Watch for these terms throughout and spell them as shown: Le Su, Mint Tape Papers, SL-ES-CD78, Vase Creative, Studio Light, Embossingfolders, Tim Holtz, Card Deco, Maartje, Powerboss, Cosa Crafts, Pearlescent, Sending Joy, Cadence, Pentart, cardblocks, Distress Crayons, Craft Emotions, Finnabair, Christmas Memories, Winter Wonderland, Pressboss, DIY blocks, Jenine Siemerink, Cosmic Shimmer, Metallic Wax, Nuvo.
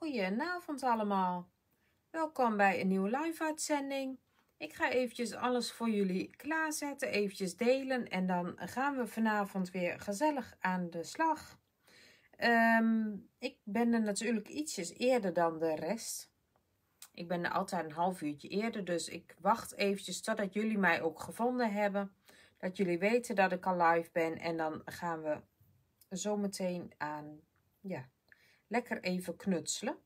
Goedenavond allemaal. Welkom bij een nieuwe live uitzending. Ik ga eventjes alles voor jullie klaarzetten, eventjes delen en dan gaan we vanavond weer gezellig aan de slag. Ik ben er natuurlijk ietsjes eerder dan de rest. Ik ben er altijd een half uurtje eerder, dus ik wacht eventjes totdat jullie mij ook gevonden hebben. Dat jullie weten dat ik al live ben en dan gaan we zo meteen aan, ja, lekker even knutselen.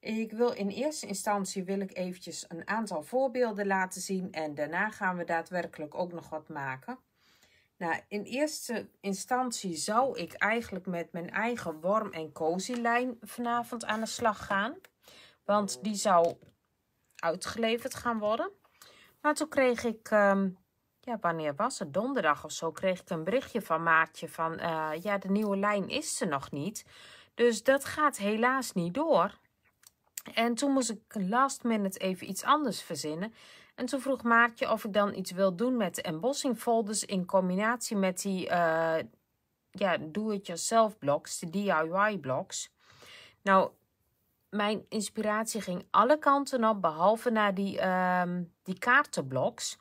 Ik wil in eerste instantie eventjes een aantal voorbeelden laten zien en daarna gaan we daadwerkelijk ook nog wat maken. Nou, in eerste instantie zou ik eigenlijk met mijn eigen warm en cozy lijn vanavond aan de slag gaan. Want die zou uitgeleverd gaan worden. Maar toen kreeg ik, ja, wanneer was het? Donderdag of zo kreeg ik een berichtje van Maartje van, ja, de nieuwe lijn is er nog niet. Dus dat gaat helaas niet door. En toen moest ik last minute even iets anders verzinnen. En toen vroeg Maartje of ik dan iets wil doen met de embossingfolders in combinatie met die ja, do-it-yourself blocks, de DIY blocks. Nou, mijn inspiratie ging alle kanten op, behalve naar die kaartenblocks.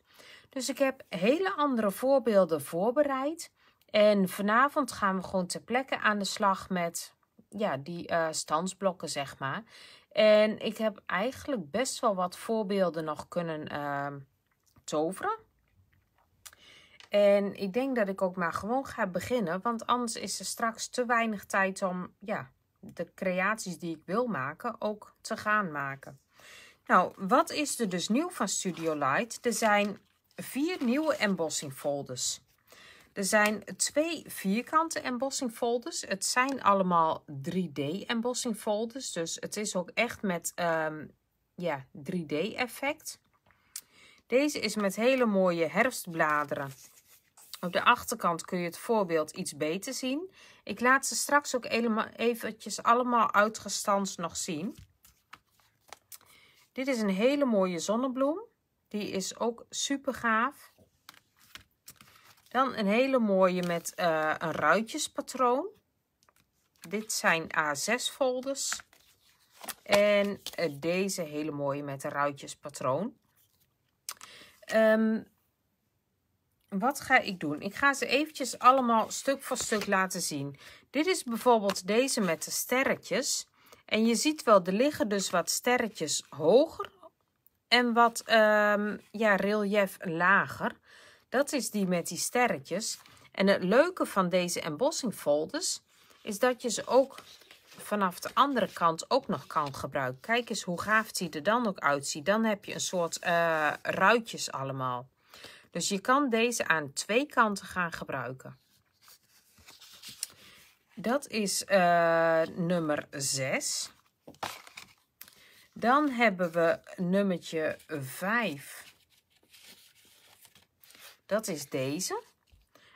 Dus ik heb hele andere voorbeelden voorbereid. En vanavond gaan we gewoon ter plekke aan de slag met, ja, die standsblokken, zeg maar. En ik heb eigenlijk best wel wat voorbeelden nog kunnen toveren. En ik denk dat ik ook maar gewoon ga beginnen. Want anders is er straks te weinig tijd om, ja, de creaties die ik wil maken ook te gaan maken. Nou, wat is er dus nieuw van Studio Light? Er zijn 4 nieuwe embossingfolders. Er zijn 2 vierkante embossingfolders. Het zijn allemaal 3D embossingfolders. Dus het is ook echt met ja, 3D effect. Deze is met hele mooie herfstbladeren. Op de achterkant kun je het voorbeeld iets beter zien. Ik laat ze straks ook eventjes allemaal uitgestanst nog zien. Dit is een hele mooie zonnebloem. Die is ook super gaaf. Dan een hele mooie met een ruitjespatroon. Dit zijn A6 folders. En deze hele mooie met een ruitjespatroon. Wat ga ik doen? Ik ga ze eventjes allemaal stuk voor stuk laten zien. Dit is bijvoorbeeld deze met de sterretjes. En je ziet wel, er liggen dus wat sterretjes hoger. En wat ja, relief lager. Dat is die met die sterretjes. En het leuke van deze embossingfolders is dat je ze ook vanaf de andere kant ook nog kan gebruiken. Kijk eens hoe gaaf die er dan ook uitziet. Dan heb je een soort ruitjes allemaal. Dus je kan deze aan 2 kanten gaan gebruiken. Dat is nummer 6. Dan hebben we nummertje 5. Dat is deze.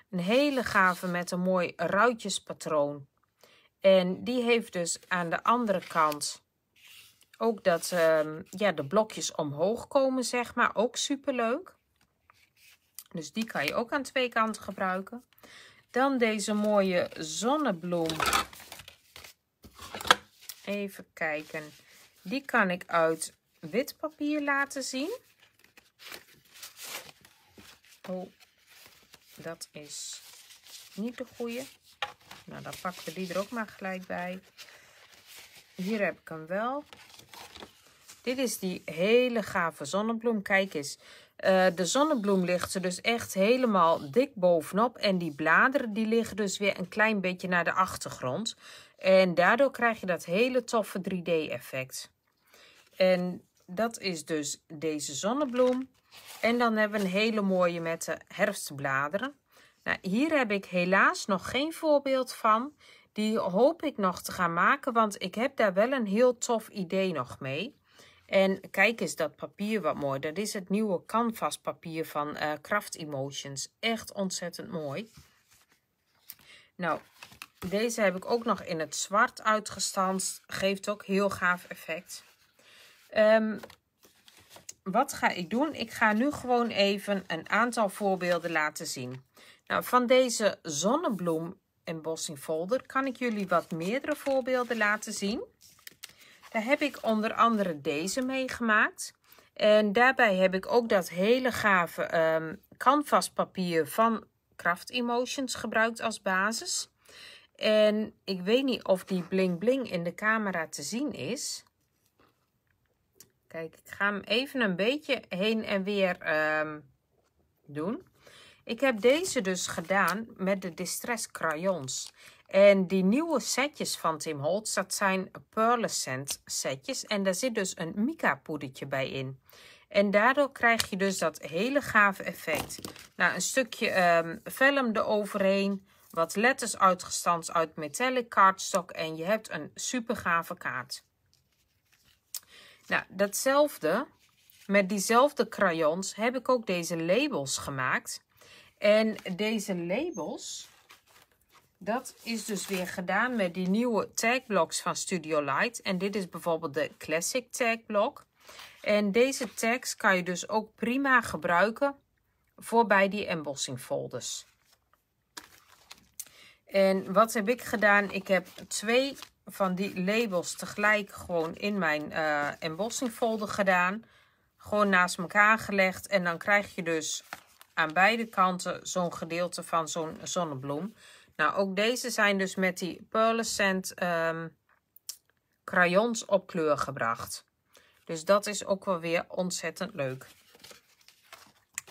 Een hele gave met een mooi ruitjespatroon. En die heeft dus aan de andere kant ook dat ja, de blokjes omhoog komen, zeg maar. Ook superleuk. Dus die kan je ook aan 2 kanten gebruiken. Dan deze mooie zonnebloem. Even kijken. Die kan ik uit wit papier laten zien. Oh, dat is niet de goede. Nou, dan pakken we die er ook maar gelijk bij. Hier heb ik hem wel. Dit is die hele gave zonnebloem. Kijk eens. De zonnebloem ligt er dus echt helemaal dik bovenop. En die bladeren die liggen dus weer een klein beetje naar de achtergrond. En daardoor krijg je dat hele toffe 3D effect. En dat is dus deze zonnebloem. En dan hebben we een hele mooie met de herfstbladeren. Nou, hier heb ik helaas nog geen voorbeeld van. Die hoop ik nog te gaan maken, want ik heb daar wel een heel tof idee nog mee. En kijk eens dat papier wat mooi. Dat is het nieuwe canvas papier van Craft Emotions. Echt ontzettend mooi. Nou, deze heb ik ook nog in het zwart uitgestanst. Geeft ook heel gaaf effect. Wat ga ik doen? Ik ga nu gewoon even een aantal voorbeelden laten zien. Nou, van deze zonnebloem embossing folder kan ik jullie wat meerdere voorbeelden laten zien. Daar heb ik onder andere deze mee gemaakt. En daarbij heb ik ook dat hele gave canvaspapier van Craft Emotions gebruikt als basis. En ik weet niet of die bling bling in de camera te zien is. Kijk, ik ga hem even een beetje heen en weer doen. Ik heb deze dus gedaan met de Distress Crayons. En die nieuwe setjes van Tim Holtz, dat zijn Pearlescent setjes. En daar zit dus een mica poedertje bij in. En daardoor krijg je dus dat hele gave effect. Nou, een stukje vellum eroverheen. Wat letters uitgestanst uit metallic cardstock. En je hebt een super gave kaart. Nou, datzelfde. Met diezelfde crayons heb ik ook deze labels gemaakt. En deze labels, dat is dus weer gedaan met die nieuwe tagblocks van Studio Light. En dit is bijvoorbeeld de Classic tagblok. En deze tags kan je dus ook prima gebruiken voor bij die embossingfolders. En wat heb ik gedaan? Ik heb 2 van die labels tegelijk gewoon in mijn embossingfolder gedaan. Gewoon naast elkaar gelegd. En dan krijg je dus aan beide kanten zo'n gedeelte van zo'n zonnebloem. Nou, ook deze zijn dus met die Pearlescent crayons op kleur gebracht. Dus dat is ook wel weer ontzettend leuk.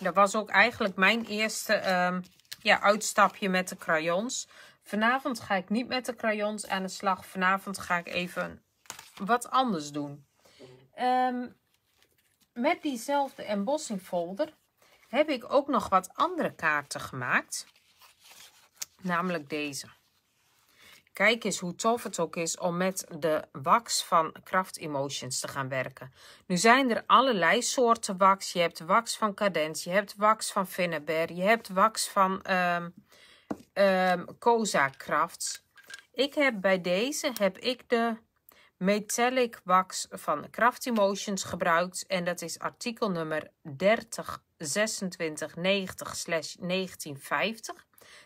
Dat was ook eigenlijk mijn eerste uitstapje met de crayons. Vanavond ga ik niet met de crayons aan de slag. Vanavond ga ik even wat anders doen. Met diezelfde embossingfolder heb ik ook nog wat andere kaarten gemaakt. Namelijk deze. Kijk eens hoe tof het ook is om met de wax van Craft Emotions te gaan werken. Nu zijn er allerlei soorten wax. Je hebt wax van Cadence, je hebt wax van Finnabair, je hebt wax van Cosa Crafts. Ik heb bij deze de Metallic Wax van Craft Emotions gebruikt. En dat is artikel nummer 302690/1950.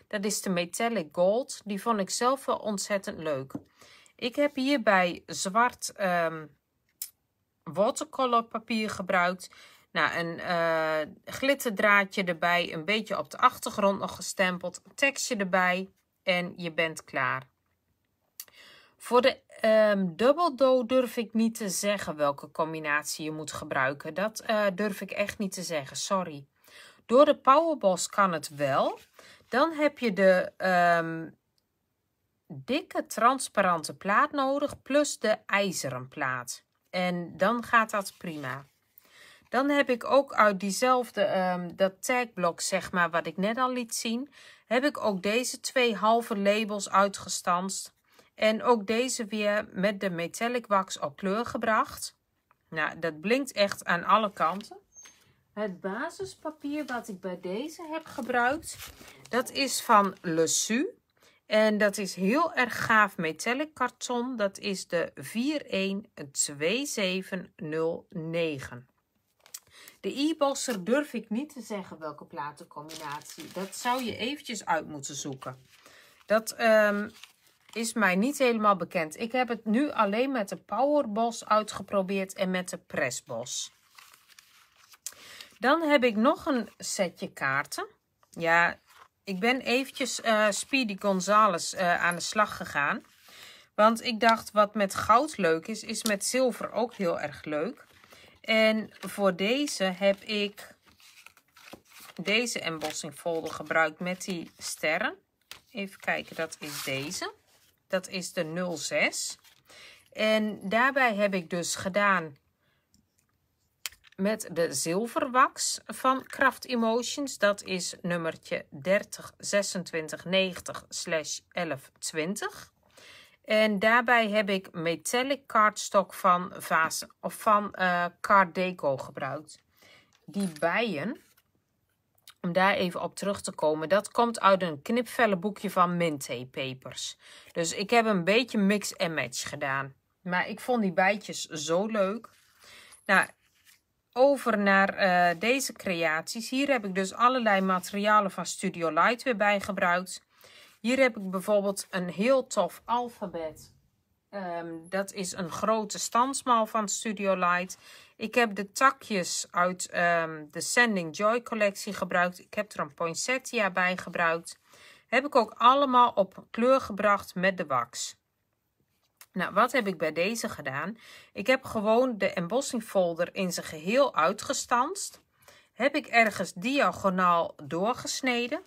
Dat is de Metallic Gold. Die vond ik zelf wel ontzettend leuk. Ik heb hierbij zwart watercolor papier gebruikt. Nou, een glitterdraadje erbij. Een beetje op de achtergrond nog gestempeld. Tekstje erbij. En je bent klaar. Voor de dubbeldoos durf ik niet te zeggen welke combinatie je moet gebruiken. Dat durf ik echt niet te zeggen, sorry. Door de Powerboss kan het wel. Dan heb je de dikke transparante plaat nodig plus de ijzeren plaat. En dan gaat dat prima. Dan heb ik ook uit diezelfde, dat tagblok zeg maar wat ik net al liet zien, heb ik ook deze 2 halve labels uitgestanst. En ook deze weer met de metallic wax op kleur gebracht. Nou, dat blinkt echt aan alle kanten. Het basispapier wat ik bij deze heb gebruikt, dat is van Le Su. En dat is heel erg gaaf metallic karton. Dat is de 412709. De e-bosser durf ik niet te zeggen welke platencombinatie. Dat zou je eventjes uit moeten zoeken. Dat is mij niet helemaal bekend. Ik heb het nu alleen met de Powerboss uitgeprobeerd en met de Pressboss. Dan heb ik nog een setje kaarten. Ja, ik ben eventjes Speedy Gonzales aan de slag gegaan. Want ik dacht wat met goud leuk is, is met zilver ook heel erg leuk. En voor deze heb ik deze embossingfolder gebruikt met die sterren. Even kijken, dat is deze. Dat is de 06. En daarbij heb ik dus gedaan met de zilverwax van Craft Emotions. Dat is nummertje 302690/1120. En daarbij heb ik metallic cardstock van Card Deco gebruikt. Die bijen, om daar even op terug te komen, dat komt uit een knipvellenboekje van Mint Tape Papers. Dus ik heb een beetje mix en match gedaan. Maar ik vond die bijtjes zo leuk. Nou, over naar deze creaties. Hier heb ik dus allerlei materialen van Studio Light weer bij gebruikt. Hier heb ik bijvoorbeeld een heel tof alfabet Dat is een grote standsmal van Studio Light. Ik heb de takjes uit de Sending Joy collectie gebruikt. Ik heb er een poinsettia bij gebruikt. Heb ik ook allemaal op kleur gebracht met de wax. Nou, wat heb ik bij deze gedaan? Ik heb gewoon de embossingfolder in zijn geheel uitgestanst. Heb ik ergens diagonaal doorgesneden.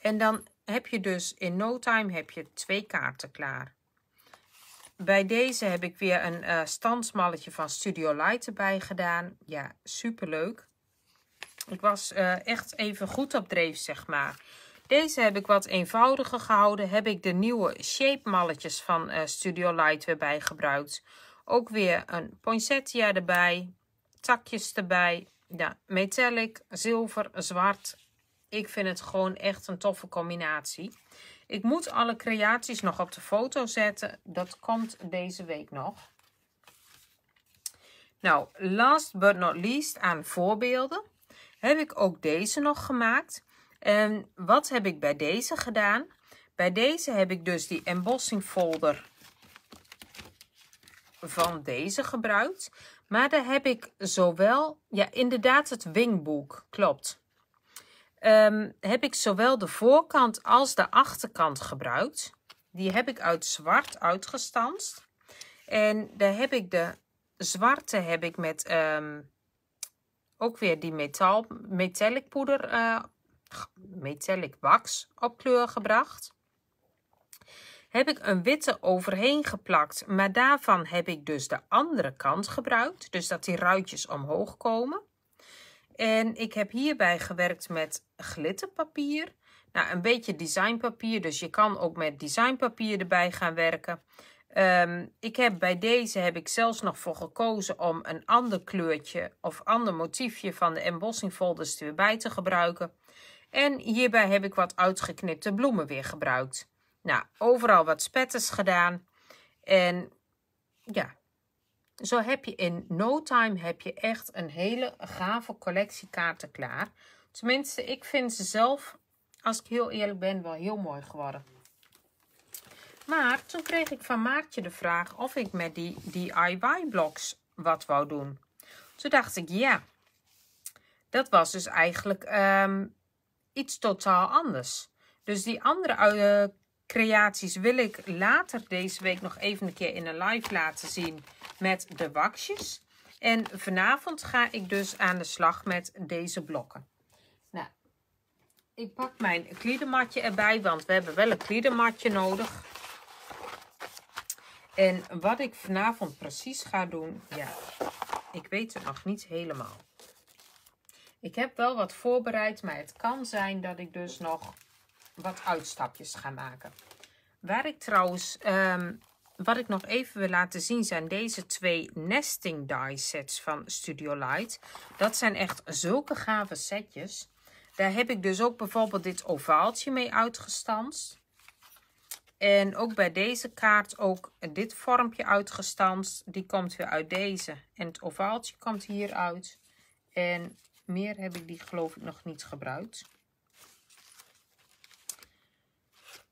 En dan heb je dus in no time heb je 2 kaarten klaar. Bij deze heb ik weer een standsmalletje van Studio Light erbij gedaan. Ja, superleuk. Ik was echt even goed op dreef, zeg maar. Deze heb ik wat eenvoudiger gehouden. Heb ik de nieuwe shape malletjes van Studio Light weer bij gebruikt. Ook weer een poinsettia erbij. Takjes erbij. Ja, metallic, zilver, zwart. Ik vind het gewoon echt een toffe combinatie. Ik moet alle creaties nog op de foto zetten. Dat komt deze week nog. Nou, last but not least aan voorbeelden. Heb ik ook deze nog gemaakt. En wat heb ik bij deze gedaan? Bij deze heb ik dus die embossing folder van deze gebruikt. Maar daar heb ik zowel, ja inderdaad het wingboek, klopt. Heb ik zowel de voorkant als de achterkant gebruikt. Die heb ik uit zwart uitgestanst. En daar heb ik de zwarte heb ik met ook weer die metallic poeder, metallic wax op kleur gebracht. Heb ik een witte overheen geplakt, maar daarvan heb ik dus de andere kant gebruikt. Dus dat die ruitjes omhoog komen. En ik heb hierbij gewerkt met glitterpapier. Nou, een beetje designpapier, dus je kan ook met designpapier erbij gaan werken. Bij deze heb ik zelfs nog voor gekozen om een ander kleurtje of ander motiefje van de embossingfolders er weer bij te gebruiken. En hierbij heb ik wat uitgeknipte bloemen weer gebruikt. Nou, overal wat spetters gedaan. En ja, zo heb je in no time heb je echt een hele gave collectie kaarten klaar. Tenminste, ik vind ze zelf, als ik heel eerlijk ben, wel heel mooi geworden. Maar toen kreeg ik van Maartje de vraag of ik met die DIY blocks wat wou doen. Toen dacht ik, ja, dat was dus eigenlijk iets totaal anders. Dus die andere creaties wil ik later deze week nog even een keer in een live laten zien met de waxjes. En vanavond ga ik dus aan de slag met deze blokken. Nou, ik pak mijn kliedematje erbij, want we hebben wel een kliedematje nodig. En wat ik vanavond precies ga doen, ja, ik weet het nog niet helemaal. Ik heb wel wat voorbereid, maar het kan zijn dat ik dus nog wat uitstapjes ga maken. Waar ik trouwens, wat ik nog even wil laten zien zijn deze 2 nesting die sets van Studio Light. Dat zijn echt zulke gave setjes. Daar heb ik dus ook bijvoorbeeld dit ovaaltje mee uitgestanst. En ook bij deze kaart ook dit vormpje uitgestanst. Die komt weer uit deze. En het ovaaltje komt hieruit. En meer heb ik die geloof ik nog niet gebruikt.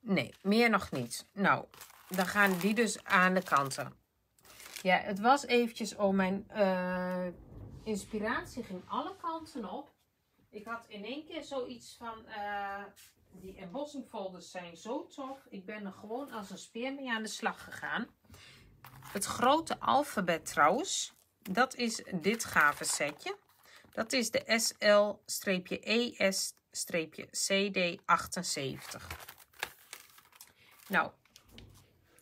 Nee, meer nog niet. Nou, dan gaan die dus aan de kanten. Ja, het was eventjes om mijn inspiratie ging alle kanten op. Ik had in één keer zoiets van, die embossingfolders zijn zo tof. Ik ben er gewoon als een speer mee aan de slag gegaan. Het grote alfabet trouwens, dat is dit gave setje. Dat is de SL-ES-CD78. Nou,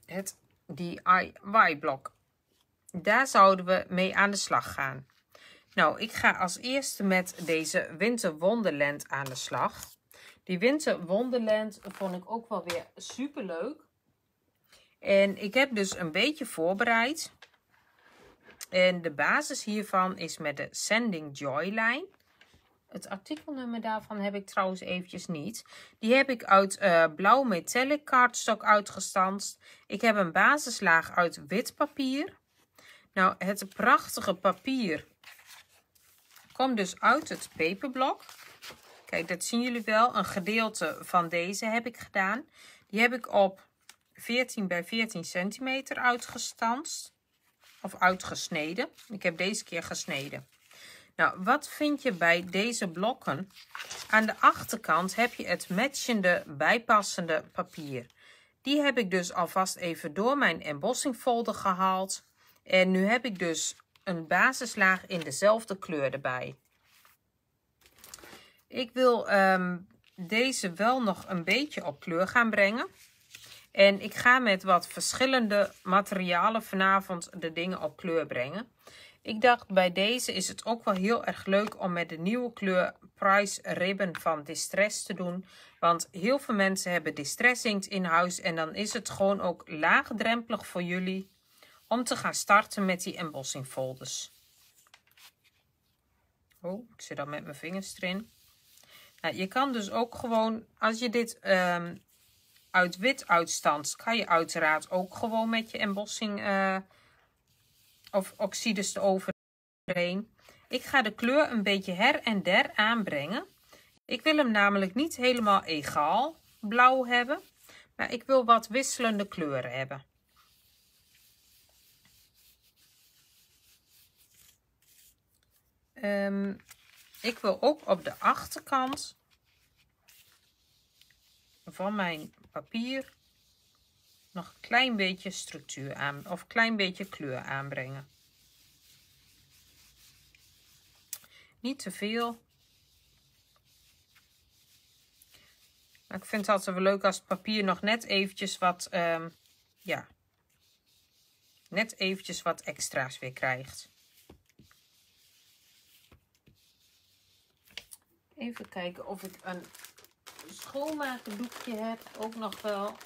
het DIY-blok. Daar zouden we mee aan de slag gaan. Nou, ik ga als eerste met deze Winter Wonderland aan de slag. Die Winter Wonderland vond ik ook wel weer super leuk. En ik heb dus een beetje voorbereid. En de basis hiervan is met de Sending Joy-lijn. Het artikelnummer daarvan heb ik trouwens eventjes niet. Die heb ik uit blauw metallic cardstock uitgestanst. Ik heb een basislaag uit wit papier. Nou, het prachtige papier komt dus uit het peperblok. Kijk, dat zien jullie wel. Een gedeelte van deze heb ik gedaan. Die heb ik op 4,5 14 bij 14 centimeter uitgestanst. Of uitgesneden. Ik heb deze keer gesneden. Nou, wat vind je bij deze blokken? Aan de achterkant heb je het matchende bijpassende papier. Die heb ik dus alvast even door mijn embossingfolder gehaald. En nu heb ik dus een basislaag in dezelfde kleur erbij. Ik wil deze wel nog een beetje op kleur gaan brengen. En ik ga met wat verschillende materialen vanavond de dingen op kleur brengen. Ik dacht bij deze is het ook wel heel erg leuk om met de nieuwe kleur Price Ribbon van Distress te doen. Want heel veel mensen hebben Distress inkt in huis en dan is het gewoon ook laagdrempelig voor jullie om te gaan starten met die embossingfolders. Oh, ik zit al met mijn vingers erin. Nou, je kan dus ook gewoon, als je dit uit wit uitstanst, kan je uiteraard ook gewoon met je embossing of oxides eroverheen. Ik ga de kleur een beetje her en der aanbrengen. Ik wil hem namelijk niet helemaal egaal blauw hebben, maar ik wil wat wisselende kleuren hebben. Ik wil ook op de achterkant van mijn papier nog een klein beetje structuur aan, of een klein beetje kleur aanbrengen. Niet te veel. Maar ik vind het altijd wel leuk als het papier nog net eventjes wat, net eventjes wat extra's weer krijgt. Even kijken of ik een schoonmaakdoekje heb. Ook nog wel.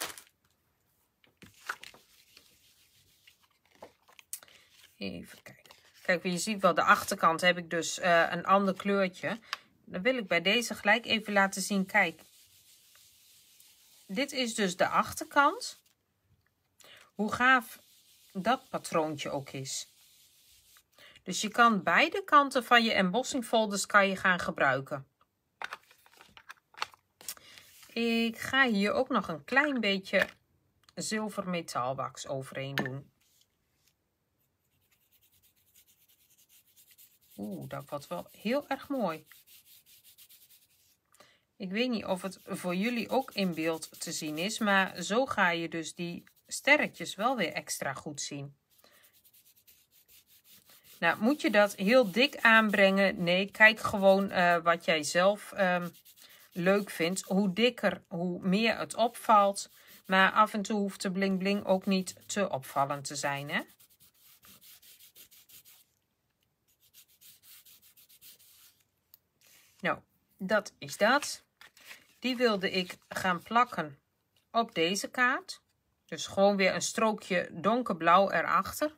Even kijken. Kijk, je ziet wel, de achterkant heb ik dus een ander kleurtje. Dan wil ik bij deze gelijk even laten zien. Kijk. Dit is dus de achterkant. Hoe gaaf dat patroontje ook is. Dus je kan beide kanten van je embossingfolders kan je gaan gebruiken. Ik ga hier ook nog een klein beetje zilvermetaalwax overheen doen. Oeh, dat wordt wel heel erg mooi. Ik weet niet of het voor jullie ook in beeld te zien is, maar zo ga je dus die sterretjes wel weer extra goed zien. Nou, moet je dat heel dik aanbrengen? Nee, kijk gewoon wat jij zelf leuk vindt. Hoe dikker, hoe meer het opvalt. Maar af en toe hoeft de bling bling ook niet te opvallend te zijn, hè? Nou, dat is dat. Die wilde ik gaan plakken op deze kaart. Dus gewoon weer een strookje donkerblauw erachter.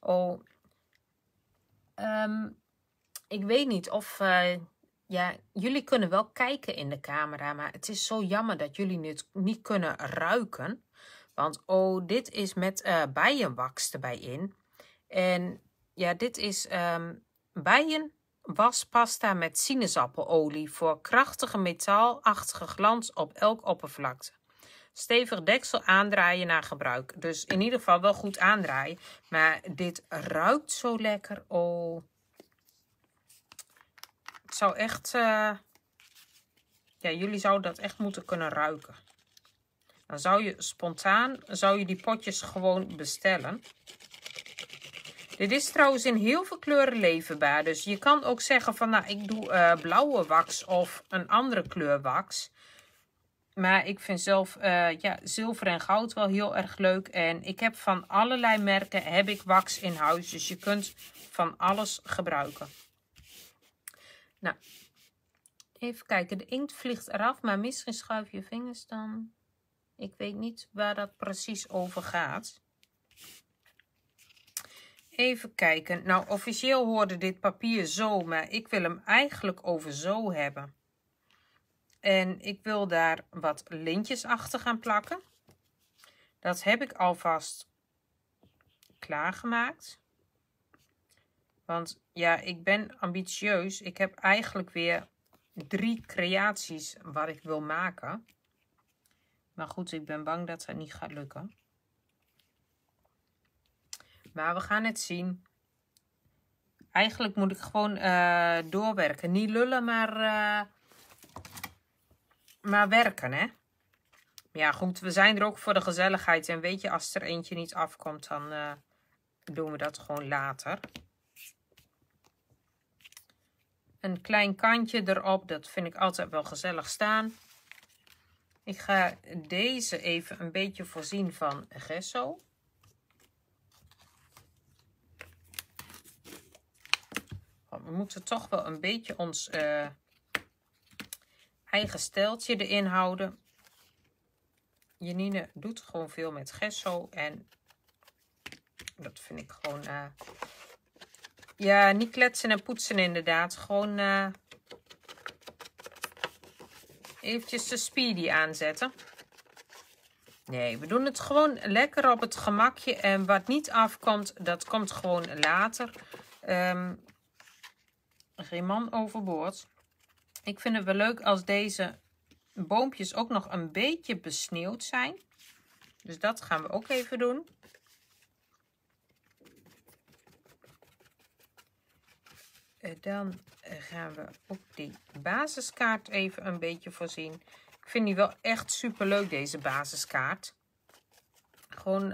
Oh... ik weet niet of, jullie kunnen wel kijken in de camera, maar het is zo jammer dat jullie het niet kunnen ruiken. Want oh, dit is met bijenwaks erbij in. En ja, dit is bijenwaspasta met sinaasappelolie voor krachtige metaalachtige glans op elk oppervlakte. Stevig deksel aandraaien na gebruik. Dus in ieder geval wel goed aandraaien. Maar dit ruikt zo lekker. Oh. Het zou echt... jullie zouden dat echt moeten kunnen ruiken. Dan zou je spontaan die potjes gewoon bestellen. Dit is trouwens in heel veel kleuren leverbaar. Dus je kan ook zeggen van... Nou, ik doe blauwe wax of een andere kleur wax... Maar ik vind zelf zilver en goud wel heel erg leuk. En ik heb van allerlei merken wax in huis. Dus je kunt van alles gebruiken. Nou, even kijken. De inkt vliegt eraf, maar misschien schuif je vingers dan. Ik weet niet waar dat precies over gaat. Even kijken. Nou, officieel hoorde dit papier zo, maar ik wil hem eigenlijk over zo hebben. En ik wil daar wat lintjes achter gaan plakken. Dat heb ik alvast klaargemaakt. Want ja, ik ben ambitieus. Ik heb eigenlijk weer 3 creaties wat ik wil maken. Maar goed, ik ben bang dat dat niet gaat lukken. Maar we gaan het zien. Eigenlijk moet ik gewoon doorwerken. Niet lullen, maar werken, hè. Ja, goed, we zijn er ook voor de gezelligheid. En weet je, als er eentje niet afkomt, dan doen we dat gewoon later. Een klein kantje erop, dat vind ik altijd wel gezellig staan. Ik ga deze even een beetje voorzien van gesso. Want we moeten toch wel een beetje ons eigen stijltje erin houden. Jenine doet gewoon veel met gesso en dat vind ik gewoon... ja, niet kletsen en poetsen inderdaad. Gewoon eventjes de speedy aanzetten. Nee, we doen het gewoon lekker op het gemakje. En wat niet afkomt, dat komt gewoon later. Geen man overboord. Ik vind het wel leuk als deze boompjes ook nog een beetje besneeuwd zijn. Dus dat gaan we ook even doen. Dan gaan we ook die basiskaart even een beetje voorzien. Ik vind die wel echt super leuk, deze basiskaart. Gewoon,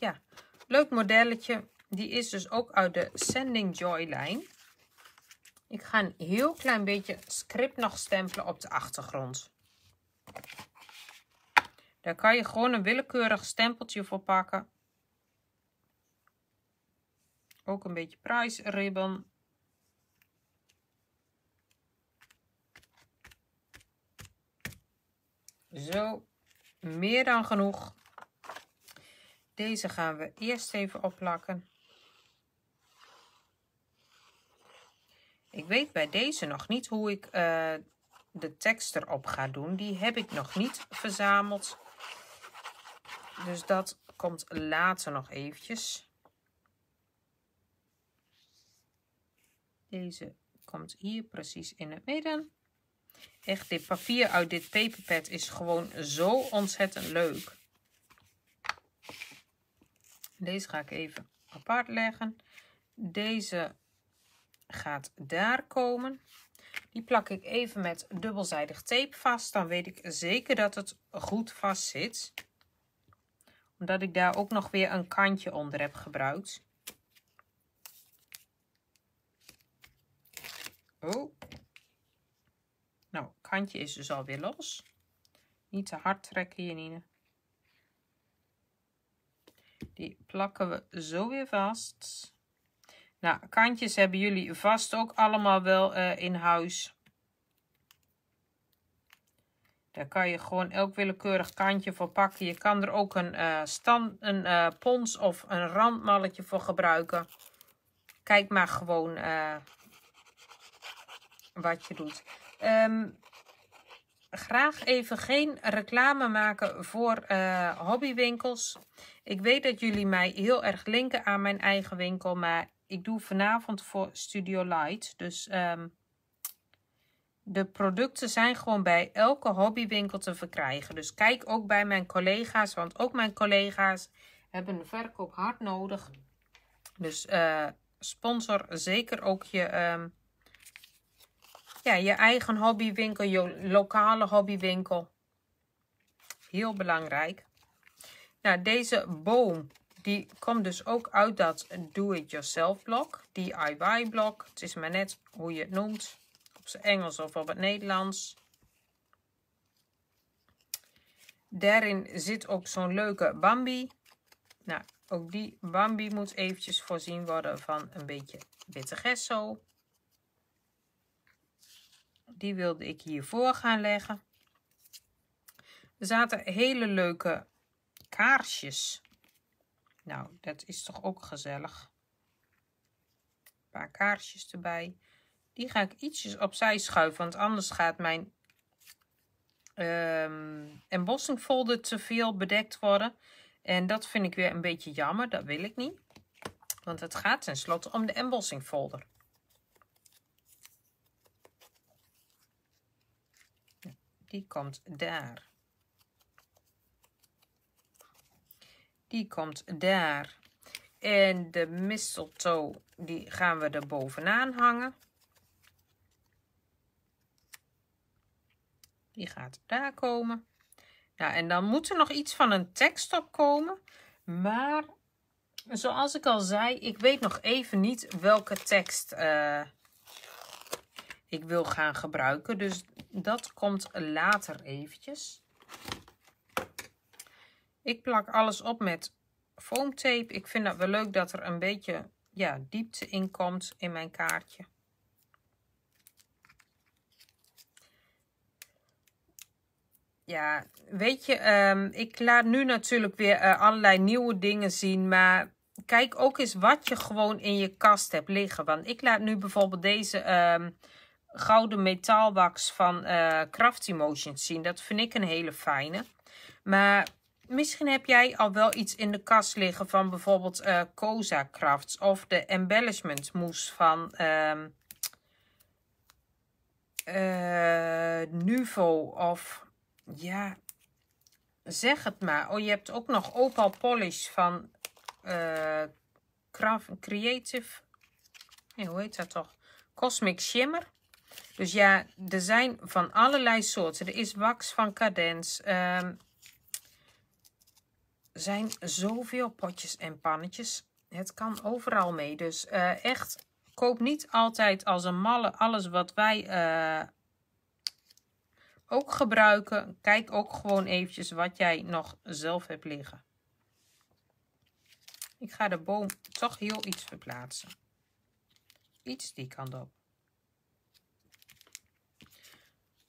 ja, leuk modelletje. Die is dus ook uit de Sending Joy lijn. Ik ga een heel klein beetje script nog stempelen op de achtergrond. Daar kan je gewoon een willekeurig stempeltje voor pakken. Ook een beetje prijsribbon. Zo, meer dan genoeg. Deze gaan we eerst even opplakken. Ik weet bij deze nog niet hoe ik de tekst erop ga doen. Die heb ik nog niet verzameld. Dus dat komt later nog eventjes. Deze komt hier precies in het midden. Echt, dit papier uit dit paperpad is gewoon zo ontzettend leuk. Deze ga ik even apart leggen. Deze gaat daar komen. Die plak ik even met dubbelzijdig tape vast. Dan weet ik zeker dat het goed vast zit. Omdat ik daar ook nog weer een kantje onder heb gebruikt. Oh. Nou, het kantje is dus alweer los. Niet te hard trekken, Jenine. Die plakken we zo weer vast. Nou, kantjes hebben jullie vast ook allemaal wel in huis. Daar kan je gewoon elk willekeurig kantje voor pakken. Je kan er ook een pons of een randmalletje voor gebruiken. Kijk maar gewoon wat je doet. Graag even geen reclame maken voor hobbywinkels. Ik weet dat jullie mij heel erg linken aan mijn eigen winkel, maar ik doe vanavond voor Studio Light. Dus de producten zijn gewoon bij elke hobbywinkel te verkrijgen. Dus kijk ook bij mijn collega's, want ook mijn collega's hebben verkoop hard nodig. Dus sponsor zeker ook je... ja, je eigen hobbywinkel, je lokale hobbywinkel. Heel belangrijk. Nou, deze boom, die komt dus ook uit dat do-it-yourself blok. DIY blok. Het is maar net hoe je het noemt. Op zijn Engels of op het Nederlands. Daarin zit ook zo'n leuke Bambi. Nou, ook die Bambi moet eventjes voorzien worden van een beetje witte gesso. Die wilde ik hiervoor gaan leggen. Er zaten hele leuke kaarsjes. Nou, dat is toch ook gezellig. Een paar kaarsjes erbij. Die ga ik ietsjes opzij schuiven. Want anders gaat mijn embossingfolder te veel bedekt worden. En dat vind ik weer een beetje jammer. Dat wil ik niet. Want het gaat tenslotte om de embossingfolder. Die komt daar. Die komt daar. En de mistletoe, die gaan we er bovenaan hangen. Die gaat daar komen. Nou, en dan moet er nog iets van een tekst op komen. Maar zoals ik al zei, ik weet nog even niet welke tekst ik wil gaan gebruiken. Dus dat komt later eventjes. Ik plak alles op met foamtape. Ik vind dat wel leuk dat er een beetje diepte in komt in mijn kaartje. Ja, weet je, ik laat nu natuurlijk weer allerlei nieuwe dingen zien. Maar kijk ook eens wat je gewoon in je kast hebt liggen. Want ik laat nu bijvoorbeeld deze gouden metaalwax van Craft Emotions zien. Dat vind ik een hele fijne. Maar misschien heb jij al wel iets in de kast liggen van bijvoorbeeld Cosa Crafts. Of de embellishment mousse van Nuvo of... Ja, zeg het maar. Oh, je hebt ook nog Opal Polish van Craft Creative. Nee, hoe heet dat toch? Cosmic Shimmer. Dus ja, er zijn van allerlei soorten. Er is wax van Cadence. Er zijn zoveel potjes en pannetjes. Het kan overal mee. Dus echt, koop niet altijd als een malle alles wat wij... ook gebruiken. Kijk ook gewoon eventjes wat jij nog zelf hebt liggen. Ik ga de boom toch heel iets verplaatsen. Iets die kant op.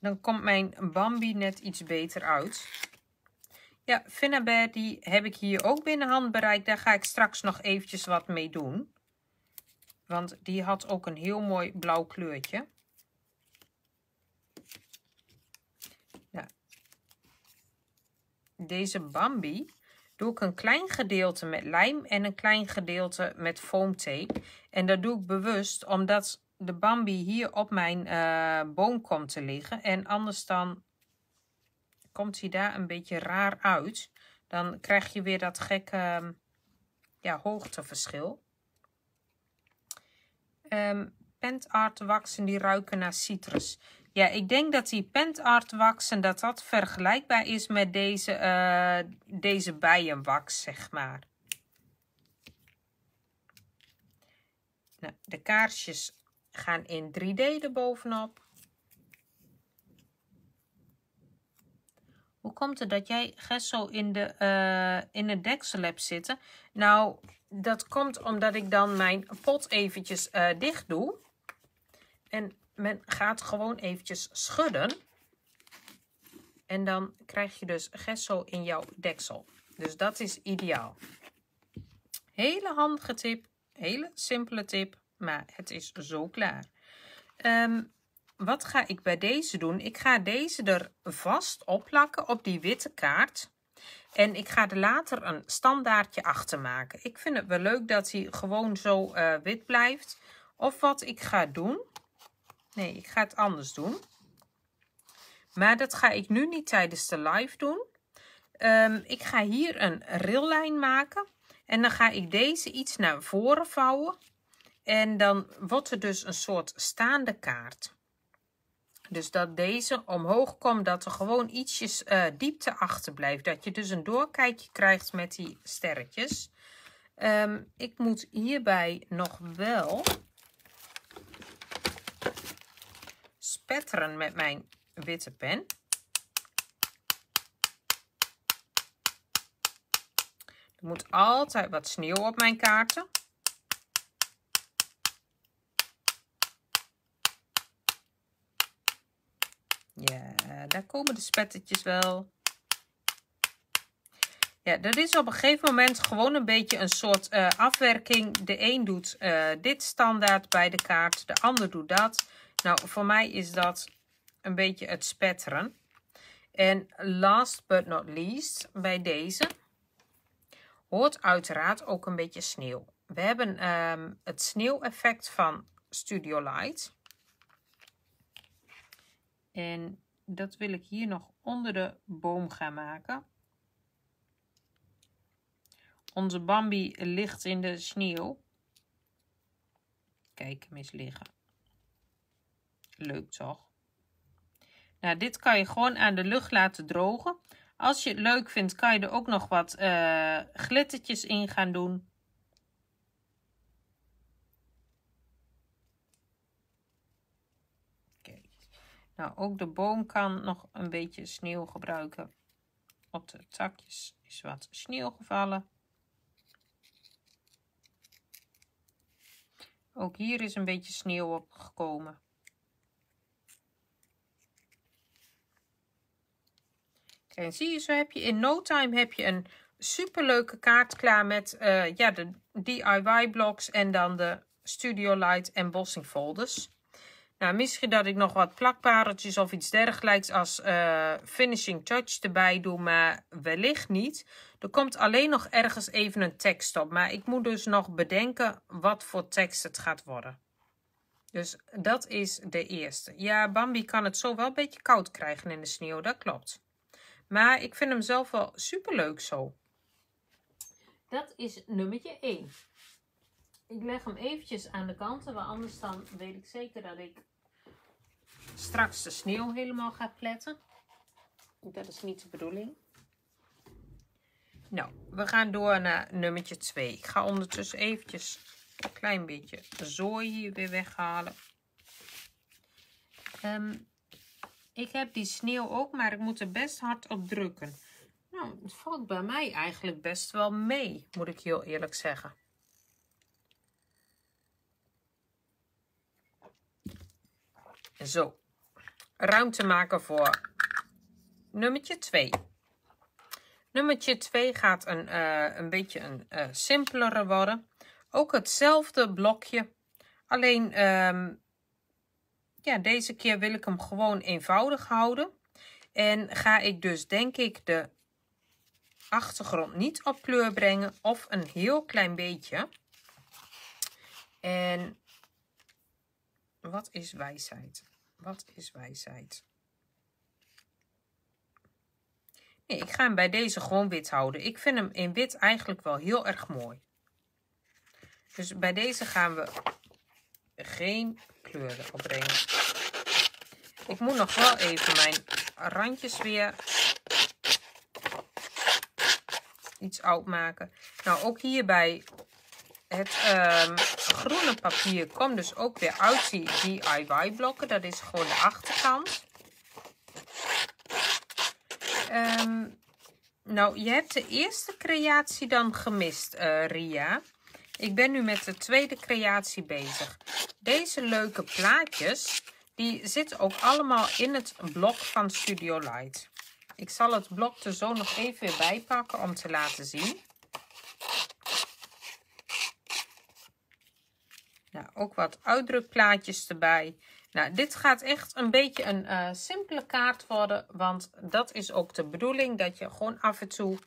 Dan komt mijn Bambi net iets beter uit. Ja, Finnabair, die heb ik hier ook binnen handbereik. Daar ga ik straks nog eventjes wat mee doen. Want die had ook een heel mooi blauw kleurtje. Deze Bambi doe ik een klein gedeelte met lijm en een klein gedeelte met foamtape. En dat doe ik bewust omdat de Bambi hier op mijn boom komt te liggen. En anders dan komt hij daar een beetje raar uit. Dan krijg je weer dat gekke hoogteverschil. Pentart waxen die ruiken naar citrus. Ja, ik denk dat die Pentart waxen, dat dat vergelijkbaar is met deze bijenwax, zeg maar. Nou, de kaarsjes gaan in 3D erbovenop. Hoe komt het dat jij, Gesso, in het deksel hebt zitten? Nou, dat komt omdat ik dan mijn pot eventjes dicht doe. En... men gaat gewoon eventjes schudden. En dan krijg je dus gesso in jouw deksel. Dus dat is ideaal. Hele handige tip. Hele simpele tip. Maar het is zo klaar. Wat ga ik bij deze doen? Ik ga deze er vast op plakken op die witte kaart. En ik ga er later een standaardje achter maken. Ik vind het wel leuk dat hij gewoon zo wit blijft. Of wat ik ga doen... Nee, ik ga het anders doen. Maar dat ga ik nu niet tijdens de live doen. Ik ga hier een rillijn maken. En dan ga ik deze iets naar voren vouwen. En dan wordt er dus een soort staande kaart. Dus dat deze omhoog komt, dat er gewoon ietsjes diepte achter blijft. Dat je dus een doorkijkje krijgt met die sterretjes. Ik moet hierbij nog wel... spetteren met mijn witte pen. Er moet altijd wat sneeuw op mijn kaarten. Ja, daar komen de spettertjes wel. Ja, dat is op een gegeven moment gewoon een beetje een soort afwerking. De een doet dit standaard bij de kaart, de ander doet dat. Nou, voor mij is dat een beetje het spetteren. En last but not least, bij deze hoort uiteraard ook een beetje sneeuw. We hebben het sneeuweffect van Studio Light. En dat wil ik hier nog onder de boom gaan maken. Onze Bambi ligt in de sneeuw. Kijk hem eens liggen. Leuk toch? Nou, dit kan je gewoon aan de lucht laten drogen. Als je het leuk vindt, kan je er ook nog wat glittertjes in gaan doen. Kijk. Nou, ook de boom kan nog een beetje sneeuw gebruiken. Op de takjes is wat sneeuw gevallen. Ook hier is een beetje sneeuw opgekomen. En zie je, zo heb je in no time heb je een superleuke kaart klaar met ja, de DIY blocks en dan de Studio Light embossing folders. Nou, misschien dat ik nog wat plakpareltjes of iets dergelijks als finishing touch erbij doe, maar wellicht niet. Er komt alleen nog ergens even een tekst op, maar ik moet dus nog bedenken wat voor tekst het gaat worden. Dus dat is de eerste. Ja, Bambi kan het zo wel een beetje koud krijgen in de sneeuw, dat klopt. Maar ik vind hem zelf wel superleuk zo. Dat is nummertje 1. Ik leg hem eventjes aan de kanten, want anders dan weet ik zeker dat ik straks de sneeuw helemaal ga pletten. Dat is niet de bedoeling. Nou, we gaan door naar nummertje 2. Ik ga ondertussen eventjes een klein beetje zooi hier weer weghalen. Ik heb die sneeuw ook, maar ik moet er best hard op drukken. Nou, het valt bij mij eigenlijk best wel mee, moet ik heel eerlijk zeggen. Zo, ruimte maken voor nummertje 2. Nummertje 2 gaat een beetje een simpelere worden. Ook hetzelfde blokje, alleen... ja, deze keer wil ik hem gewoon eenvoudig houden. En ga ik dus denk ik de achtergrond niet op kleur brengen. Of een heel klein beetje. En wat is wijsheid? Wat is wijsheid? Nee, ik ga hem bij deze gewoon wit houden. Ik vind hem in wit eigenlijk wel heel erg mooi. Dus bij deze gaan we geen kleuren opbrengen. Ik moet nog wel even mijn randjes weer iets oud maken. Nou, ook hierbij het groene papier komt dus ook weer uit die DIY blokken. Dat is gewoon de achterkant. Nou, je hebt de eerste creatie dan gemist, Ria. Ik ben nu met de tweede creatie bezig. Deze leuke plaatjes, die zitten ook allemaal in het blok van Studio Light. Ik zal het blok er zo nog even weer bij pakken om te laten zien. Nou, ook wat uitdrukplaatjes erbij. Nou, dit gaat echt een beetje een simpele kaart worden, want dat is ook de bedoeling, dat je gewoon af en toe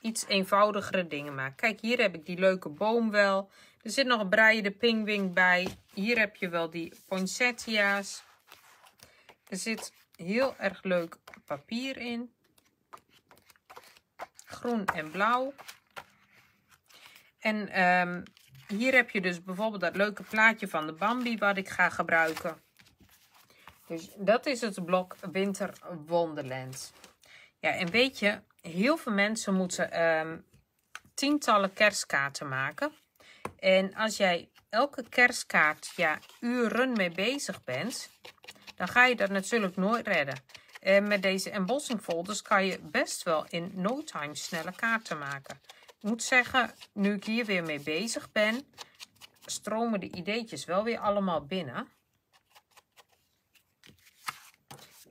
iets eenvoudigere dingen maken. Kijk, hier heb ik die leuke boom wel. Er zit nog een breide pinguïn bij. Hier heb je wel die poinsettia's. Er zit heel erg leuk papier in. Groen en blauw. En hier heb je dus bijvoorbeeld dat leuke plaatje van de Bambi wat ik ga gebruiken. Dus dat is het blok Winter Wonderland. Ja, en weet je, heel veel mensen moeten tientallen kerstkaarten maken. En als jij elke kerstkaart ja, uren mee bezig bent, dan ga je dat natuurlijk nooit redden. En met deze embossingfolders kan je best wel in no time snelle kaarten maken. Ik moet zeggen, nu ik hier weer mee bezig ben, stromen de ideetjes wel weer allemaal binnen.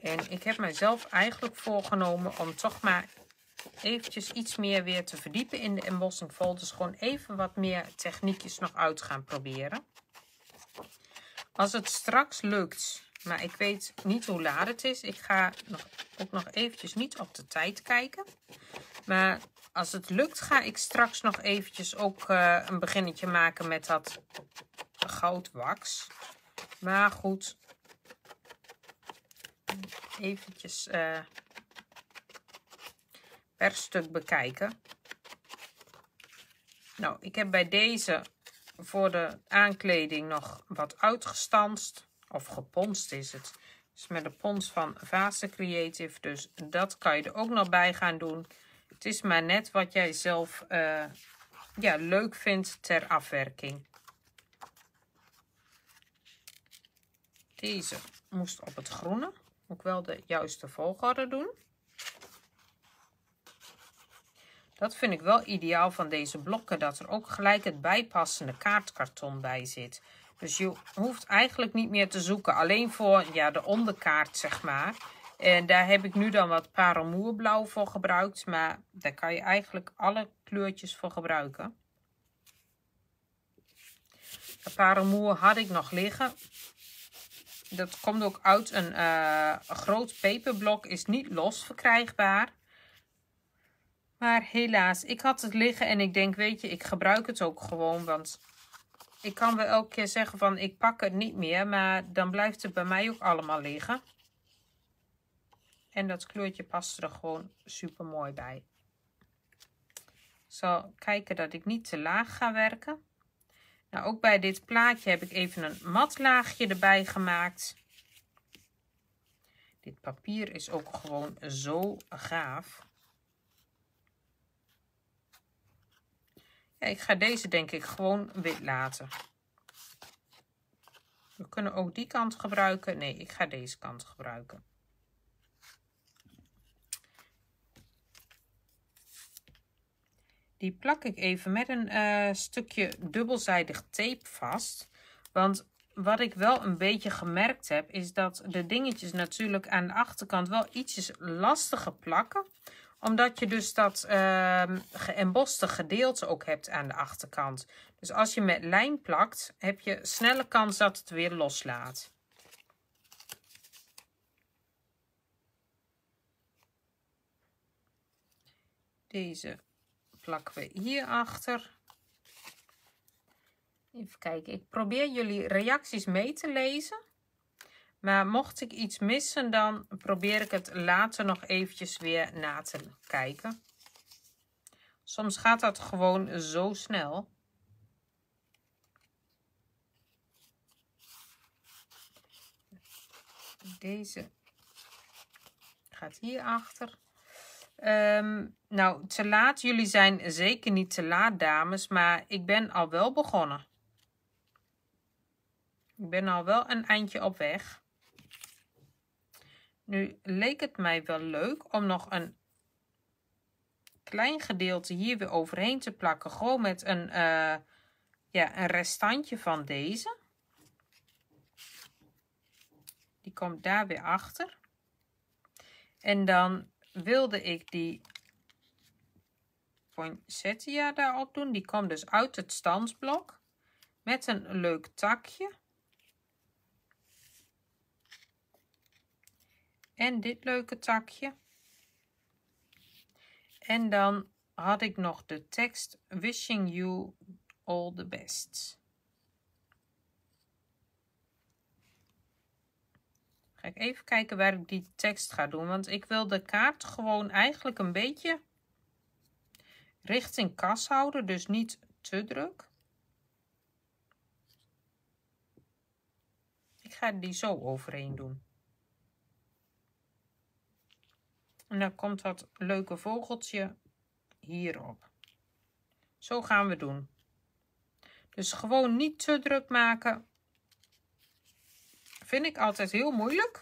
En ik heb mijzelf eigenlijk voorgenomen om toch maar eventjes iets meer weer te verdiepen in de embossing folders. Gewoon even wat meer techniekjes nog uit gaan proberen. Als het straks lukt, maar ik weet niet hoe laat het is. Ik ga ook nog eventjes niet op de tijd kijken. Maar als het lukt ga ik straks nog eventjes ook een beginnetje maken met dat goudwax. Maar goed, eventjes per stuk bekijken. Nou, ik heb bij deze voor de aankleding nog wat uitgestanst. Of geponst is het. Dus met de pons van Vase Creative. Dus dat kan je er ook nog bij gaan doen. Het is maar net wat jij zelf leuk vindt ter afwerking. Deze moest op het groene. Moet ik wel de juiste volgorde doen. Dat vind ik wel ideaal van deze blokken. Dat er ook gelijk het bijpassende kaartkarton bij zit. Dus je hoeft eigenlijk niet meer te zoeken. Alleen voor de onderkaart, zeg maar. En daar heb ik nu dan wat parelmoerblauw voor gebruikt. Maar daar kan je eigenlijk alle kleurtjes voor gebruiken. De parelmoer had ik nog liggen. Dat komt ook uit een groot peperblok. Is niet los verkrijgbaar. Maar helaas, ik had het liggen en ik denk, weet je, ik gebruik het ook gewoon. Want ik kan wel elke keer zeggen van, ik pak het niet meer. Maar dan blijft het bij mij ook allemaal liggen. En dat kleurtje past er gewoon super mooi bij. Ik zal kijken dat ik niet te laag ga werken. Nou, ook bij dit plaatje heb ik even een matlaagje erbij gemaakt. Dit papier is ook gewoon zo gaaf. Ja, ik ga deze denk ik gewoon wit laten. We kunnen ook die kant gebruiken. Nee, ik ga deze kant gebruiken. Die plak ik even met een stukje dubbelzijdig tape vast. Want wat ik wel een beetje gemerkt heb, is dat de dingetjes natuurlijk aan de achterkant wel ietsjes lastiger plakken. Omdat je dus dat geëmboste gedeelte ook hebt aan de achterkant. Dus als je met lijm plakt, heb je snelle kans dat het weer loslaat. Deze plakken we hierachter. Even kijken, ik probeer jullie reacties mee te lezen. Maar mocht ik iets missen, dan probeer ik het later nog eventjes weer na te kijken. Soms gaat dat gewoon zo snel. Deze gaat hierachter. Nou, te laat. Jullie zijn zeker niet te laat, dames. Maar ik ben al wel begonnen. Ik ben al wel een eindje op weg. Nu leek het mij wel leuk om nog een klein gedeelte hier weer overheen te plakken. Gewoon met een restantje van deze. Die komt daar weer achter. En dan wilde ik die poinsettia daarop doen. Die komt dus uit het standsblok. Met een leuk takje. En dit leuke takje. En dan had ik nog de tekst Wishing you all the best. Ga ik even kijken waar ik die tekst ga doen. Want ik wil de kaart gewoon eigenlijk een beetje richting kas houden. Dus niet te druk. Ik ga die zo overheen doen. En dan komt dat leuke vogeltje hierop. Zo gaan we doen. Dus gewoon niet te druk maken. Vind ik altijd heel moeilijk.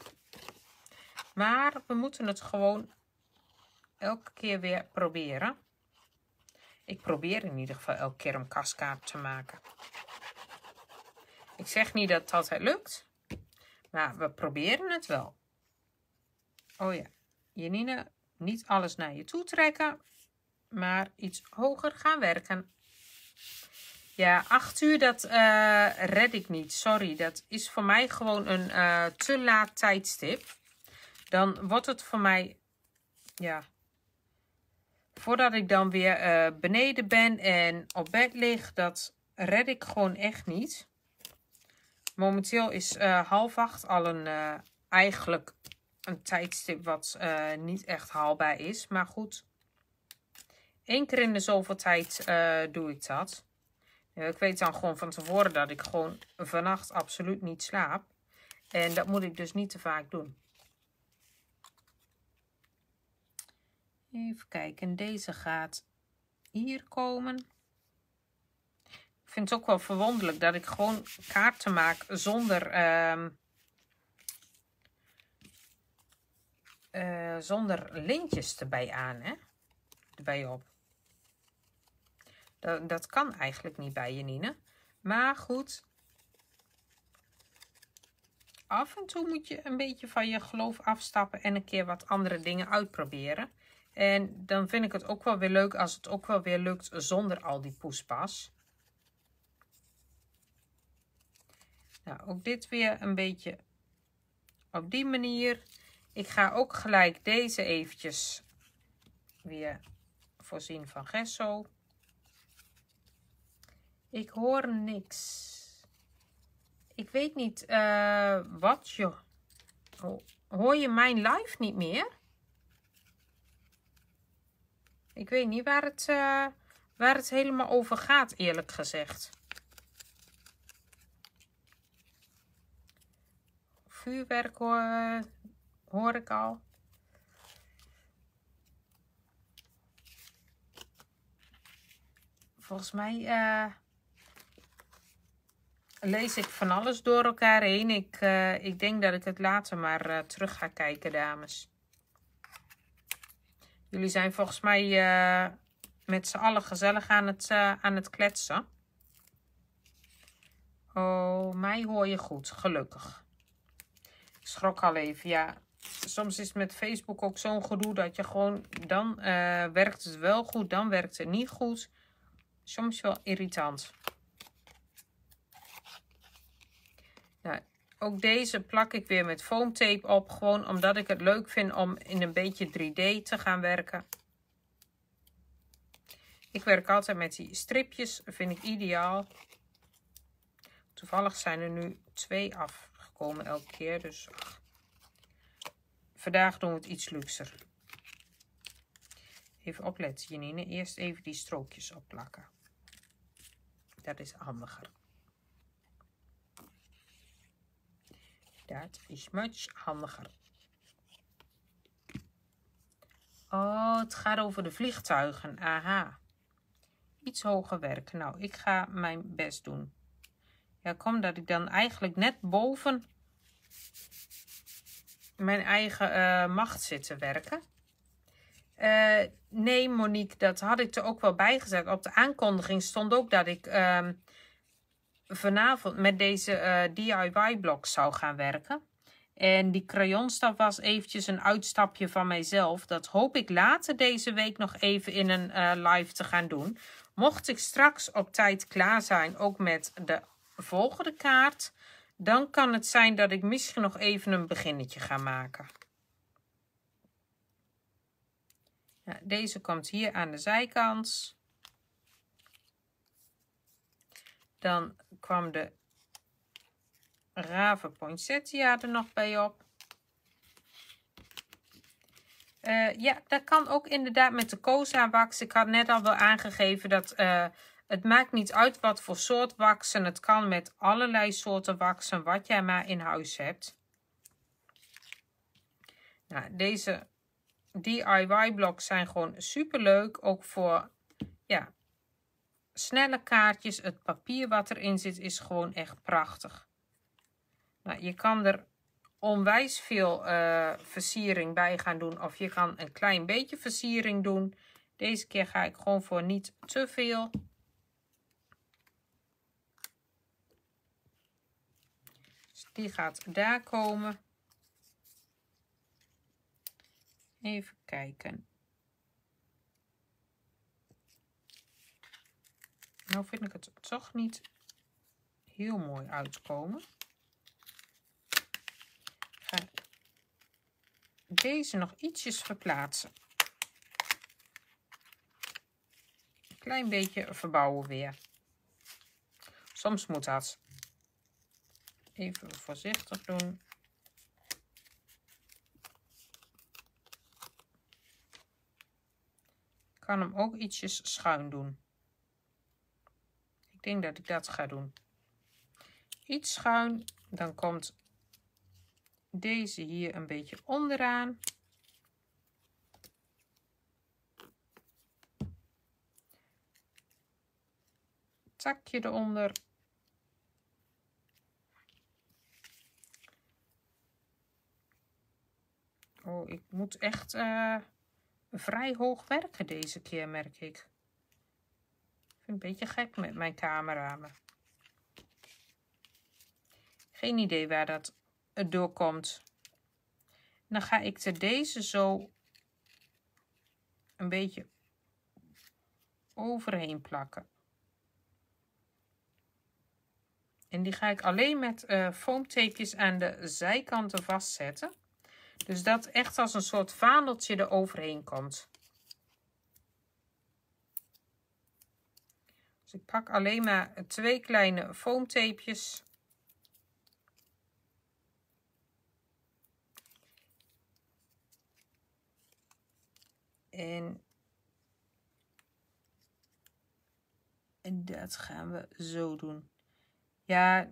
Maar we moeten het gewoon elke keer weer proberen. Ik probeer in ieder geval elke keer een kaskaart te maken. Ik zeg niet dat het altijd lukt. Maar we proberen het wel. Oh ja. Jenine, niet alles naar je toe trekken, maar iets hoger gaan werken. Ja, 8 uur, dat red ik niet. Sorry, dat is voor mij gewoon een te laat tijdstip. Dan wordt het voor mij, voordat ik dan weer beneden ben en op bed lig, dat red ik gewoon echt niet. Momenteel is 7:30 al een eigenlijk... een tijdstip wat niet echt haalbaar is. Maar goed, Eén keer in de zoveel tijd doe ik dat. Ik weet dan gewoon van tevoren dat ik gewoon vannacht absoluut niet slaap. En dat moet ik dus niet te vaak doen. Even kijken, deze gaat hier komen. Ik vind het ook wel verwonderlijk dat ik gewoon kaarten maak zonder lintjes erbij aan, hè? Erbij op. Dat kan eigenlijk niet bij Jenine. Maar goed. Af en toe moet je een beetje van je geloof afstappen en een keer wat andere dingen uitproberen. En dan vind ik het ook wel weer leuk als het ook wel weer lukt zonder al die poespas. Nou, ook dit weer een beetje op die manier. Ik ga ook gelijk deze eventjes weer voorzien van gesso. Ik hoor niks. Ik weet niet wat je... Hoor je mijn live niet meer? Ik weet niet waar het helemaal over gaat, eerlijk gezegd. Vuurwerk hoor ik al. Volgens mij... lees ik van alles door elkaar heen. Ik denk dat ik het later maar terug ga kijken, dames. Jullie zijn volgens mij met z'n allen gezellig aan het kletsen. Oh, mij hoor je goed, gelukkig. Ik schrok al even, ja. Soms is het met Facebook ook zo'n gedoe dat je gewoon... Dan werkt het wel goed, dan werkt het niet goed. Soms wel irritant. Nou, ook deze plak ik weer met foamtape op. Gewoon omdat ik het leuk vind om in een beetje 3D te gaan werken. Ik werk altijd met die stripjes. Dat vind ik ideaal. Toevallig zijn er nu 2 afgekomen elke keer. Dus vandaag doen we het iets luxer. Even opletten, Jenine. Eerst even die strookjes opplakken. Dat is handiger. Dat is much handiger. Oh, het gaat over de vliegtuigen. Aha. Iets hoger werken. Nou, ik ga mijn best doen. Ja, kom dat ik dan eigenlijk net boven mijn eigen macht zit te werken. Nee, Monique, dat had ik er ook wel bij gezet. Op de aankondiging stond ook dat ik... vanavond met deze DIY blocks zou gaan werken. En die crayons, dat was eventjes een uitstapje van mijzelf. Dat hoop ik later deze week nog even in een live te gaan doen. Mocht ik straks op tijd klaar zijn, ook met de volgende kaart, dan kan het zijn dat ik misschien nog even een beginnetje ga maken. Ja, deze komt hier aan de zijkant. Dan kwam de raven poinsettia er nog bij op. Ja, dat kan ook inderdaad met de Cosa wax. Ik had net al wel aangegeven dat het maakt niet uit wat voor soort waxen. Het kan met allerlei soorten waxen wat jij maar in huis hebt. Nou, deze DIY blocks zijn gewoon super leuk. Ook voor... ja. Snelle kaartjes, het papier wat erin zit is gewoon echt prachtig. Nou, je kan er onwijs veel versiering bij gaan doen. Of je kan een klein beetje versiering doen. Deze keer ga ik gewoon voor niet te veel. Dus die gaat daar komen. Even kijken. Nou vind ik het toch niet heel mooi uitkomen. Ik ga deze nog ietsjes verplaatsen. Een klein beetje verbouwen weer. Soms moet dat. Even voorzichtig doen. Ik kan hem ook ietsjes schuin doen. Ik denk dat ik dat ga doen. Iets schuin, dan komt deze hier een beetje onderaan. Takje eronder. Oh, ik moet echt vrij hoog werken deze keer, merk ik. Ik vind het een beetje gek met mijn camera. Maar geen idee waar dat door komt. Dan ga ik er deze zo een beetje overheen plakken. En die ga ik alleen met foamtapejes aan de zijkanten vastzetten. Dus dat echt als een soort vaandeltje er overheen komt. Dus ik pak alleen maar 2 kleine foamtapejes. En dat gaan we zo doen. Ja,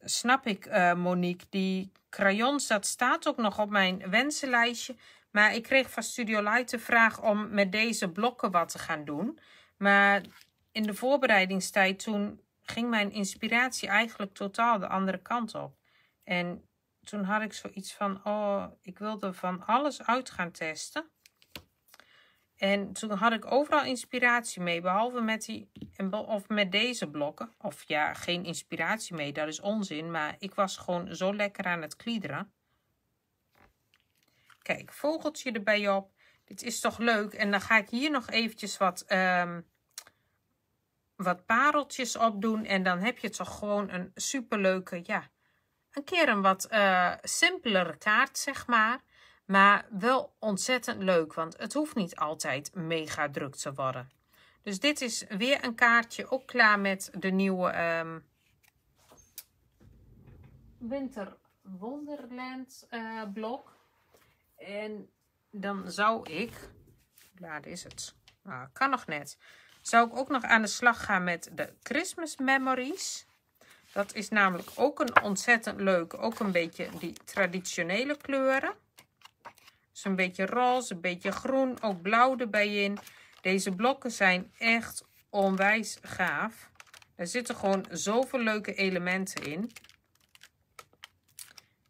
snap ik, Monique. Die crayons, dat staat ook nog op mijn wensenlijstje. Maar ik kreeg van Studio Light de vraag om met deze blokken wat te gaan doen. Maar in de voorbereidingstijd toen ging mijn inspiratie eigenlijk totaal de andere kant op. En toen had ik zoiets van, oh, ik wilde van alles uit gaan testen. En toen had ik overal inspiratie mee, behalve met die of met deze blokken. Of ja, geen inspiratie mee, dat is onzin. Maar ik was gewoon zo lekker aan het kliederen. Kijk, vogeltje erbij op. Dit is toch leuk. En dan ga ik hier nog eventjes wat pareltjes op doen. En dan heb je toch gewoon een superleuke, ja, een keer een wat simpelere kaart, zeg maar. Maar wel ontzettend leuk, want het hoeft niet altijd mega druk te worden. Dus dit is weer een kaartje, ook klaar met de nieuwe Winter Wonderland blok. En dan zou ik, waar is het? Nou, kan nog net. Zou ik ook nog aan de slag gaan met de Christmas Memories. Dat is namelijk ook een ontzettend leuk, ook een beetje die traditionele kleuren. Dus een beetje roze, een beetje groen, ook blauw erbij in. Deze blokken zijn echt onwijs gaaf. Er zitten gewoon zoveel leuke elementen in.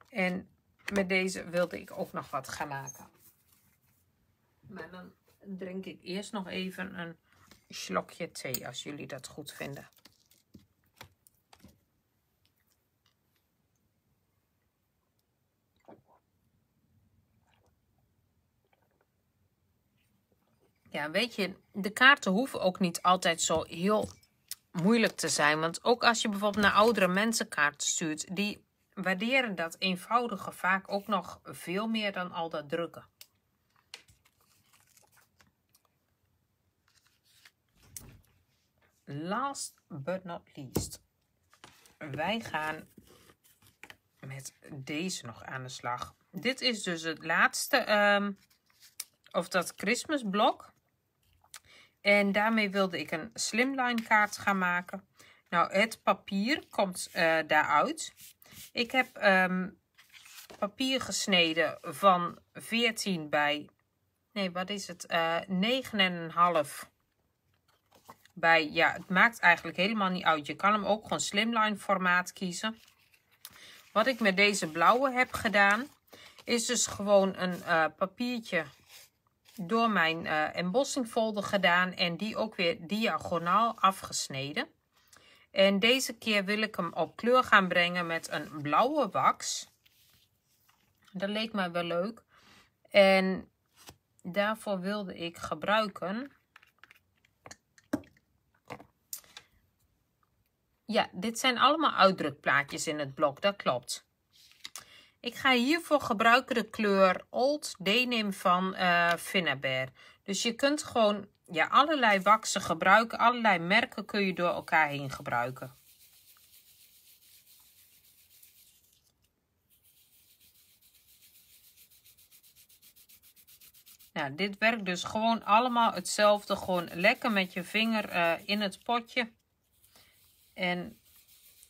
En met deze wilde ik ook nog wat gaan maken. Maar dan drink ik eerst nog even een slokje thee, als jullie dat goed vinden. Ja, weet je, de kaarten hoeven ook niet altijd zo heel moeilijk te zijn. Want ook als je bijvoorbeeld naar oudere mensen kaarten stuurt, die waarderen dat eenvoudige vaak ook nog veel meer dan al dat drukken. Last but not least. Wij gaan met deze nog aan de slag. Dit is dus het laatste, of dat Christmas blok. En daarmee wilde ik een slimline kaart gaan maken. Nou, het papier komt daaruit. Ik heb papier gesneden van 14 bij... Nee, wat is het? 9,5 bij... Ja, het maakt eigenlijk helemaal niet uit. Je kan hem ook gewoon slimline formaat kiezen. Wat ik met deze blauwe heb gedaan, is dus gewoon een papiertje door mijn embossingfolder gedaan en die ook weer diagonaal afgesneden. En deze keer wil ik hem op kleur gaan brengen met een blauwe wax. Dat leek mij wel leuk. En daarvoor wilde ik gebruiken... Ja, dit zijn allemaal uitdrukplaatjes in het blok, dat klopt. Ik ga hiervoor gebruiken de kleur Old Denim van Finnabair. Dus je kunt gewoon ja, allerlei waxen gebruiken. Allerlei merken kun je door elkaar heen gebruiken. Nou, dit werkt dus gewoon allemaal hetzelfde. Gewoon lekker met je vinger in het potje. En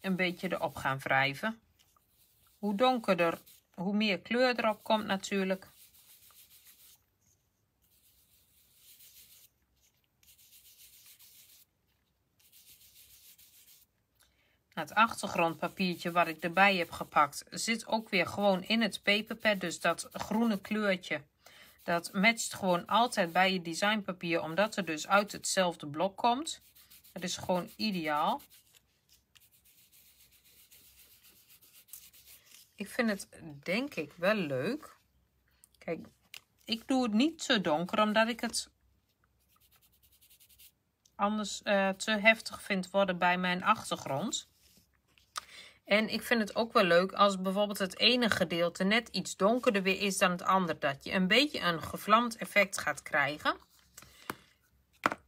een beetje erop gaan wrijven. Hoe donkerder, hoe meer kleur erop komt natuurlijk. Het achtergrondpapiertje wat ik erbij heb gepakt zit ook weer gewoon in het paperpad. Dus dat groene kleurtje, dat matcht gewoon altijd bij je designpapier. Omdat het dus uit hetzelfde blok komt. Dat is gewoon ideaal. Ik vind het denk ik wel leuk. Kijk, ik doe het niet te donker omdat ik het anders te heftig vind worden bij mijn achtergrond. En ik vind het ook wel leuk als bijvoorbeeld het ene gedeelte net iets donkerder weer is dan het andere. Dat je een beetje een gevlamd effect gaat krijgen.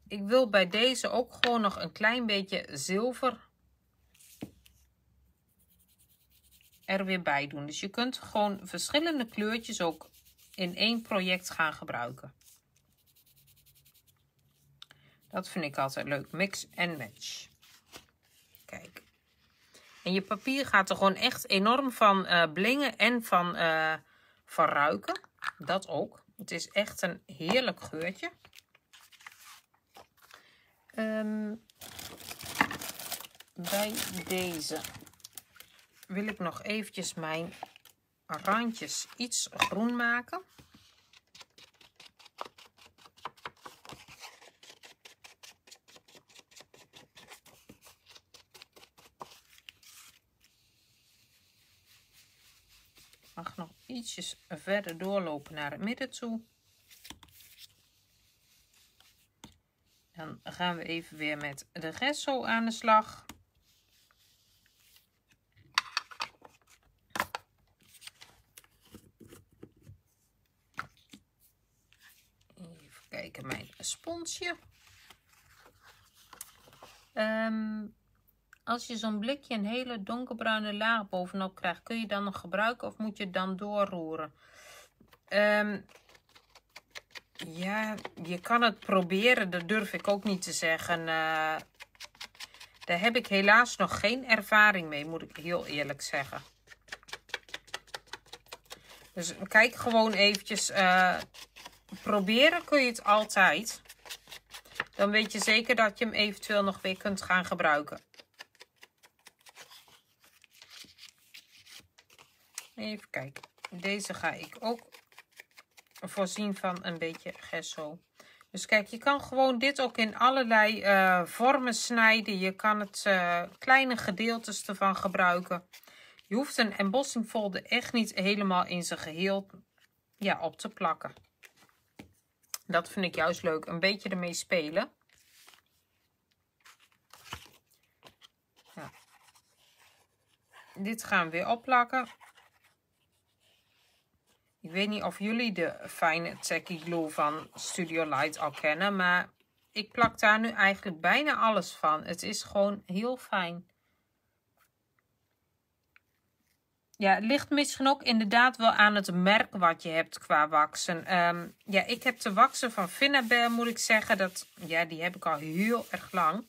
Ik wil bij deze ook gewoon nog een klein beetje zilver er weer bij doen. Dus je kunt gewoon verschillende kleurtjes ook in één project gaan gebruiken. Dat vind ik altijd leuk. Mix en match. Kijk. En je papier gaat er gewoon echt enorm van blingen en van ruiken. Dat ook. Het is echt een heerlijk geurtje. Bij deze wil ik nog eventjes mijn randjes iets groen maken. Mag nog ietsjes verder doorlopen naar het midden toe. Dan gaan we even weer met de gesso aan de slag. Even kijken, mijn sponsje. Als je zo'n blikje een hele donkerbruine laag bovenop krijgt, kun je dan nog gebruiken of moet je dan doorroeren? Ja, je kan het proberen. Dat durf ik ook niet te zeggen. Daar heb ik helaas nog geen ervaring mee, moet ik heel eerlijk zeggen. Dus kijk gewoon eventjes. Proberen kun je het altijd. Dan weet je zeker dat je hem eventueel nog weer kunt gaan gebruiken. Even kijken. Deze ga ik ook voorzien van een beetje gesso. Dus kijk, je kan gewoon dit ook in allerlei vormen snijden. Je kan het kleine gedeeltes ervan gebruiken. Je hoeft een embossingfolder echt niet helemaal in zijn geheel op te plakken. Dat vind ik juist leuk. Een beetje ermee spelen. Ja. Dit gaan we weer opplakken. Ik weet niet of jullie de fijne tacky glue van Studio Light al kennen. Maar ik plak daar nu eigenlijk bijna alles van. Het is gewoon heel fijn. Ja, het ligt misschien ook inderdaad wel aan het merk wat je hebt qua waksen. Ik heb de waksen van Finnabair, moet ik zeggen. Die heb ik al heel erg lang.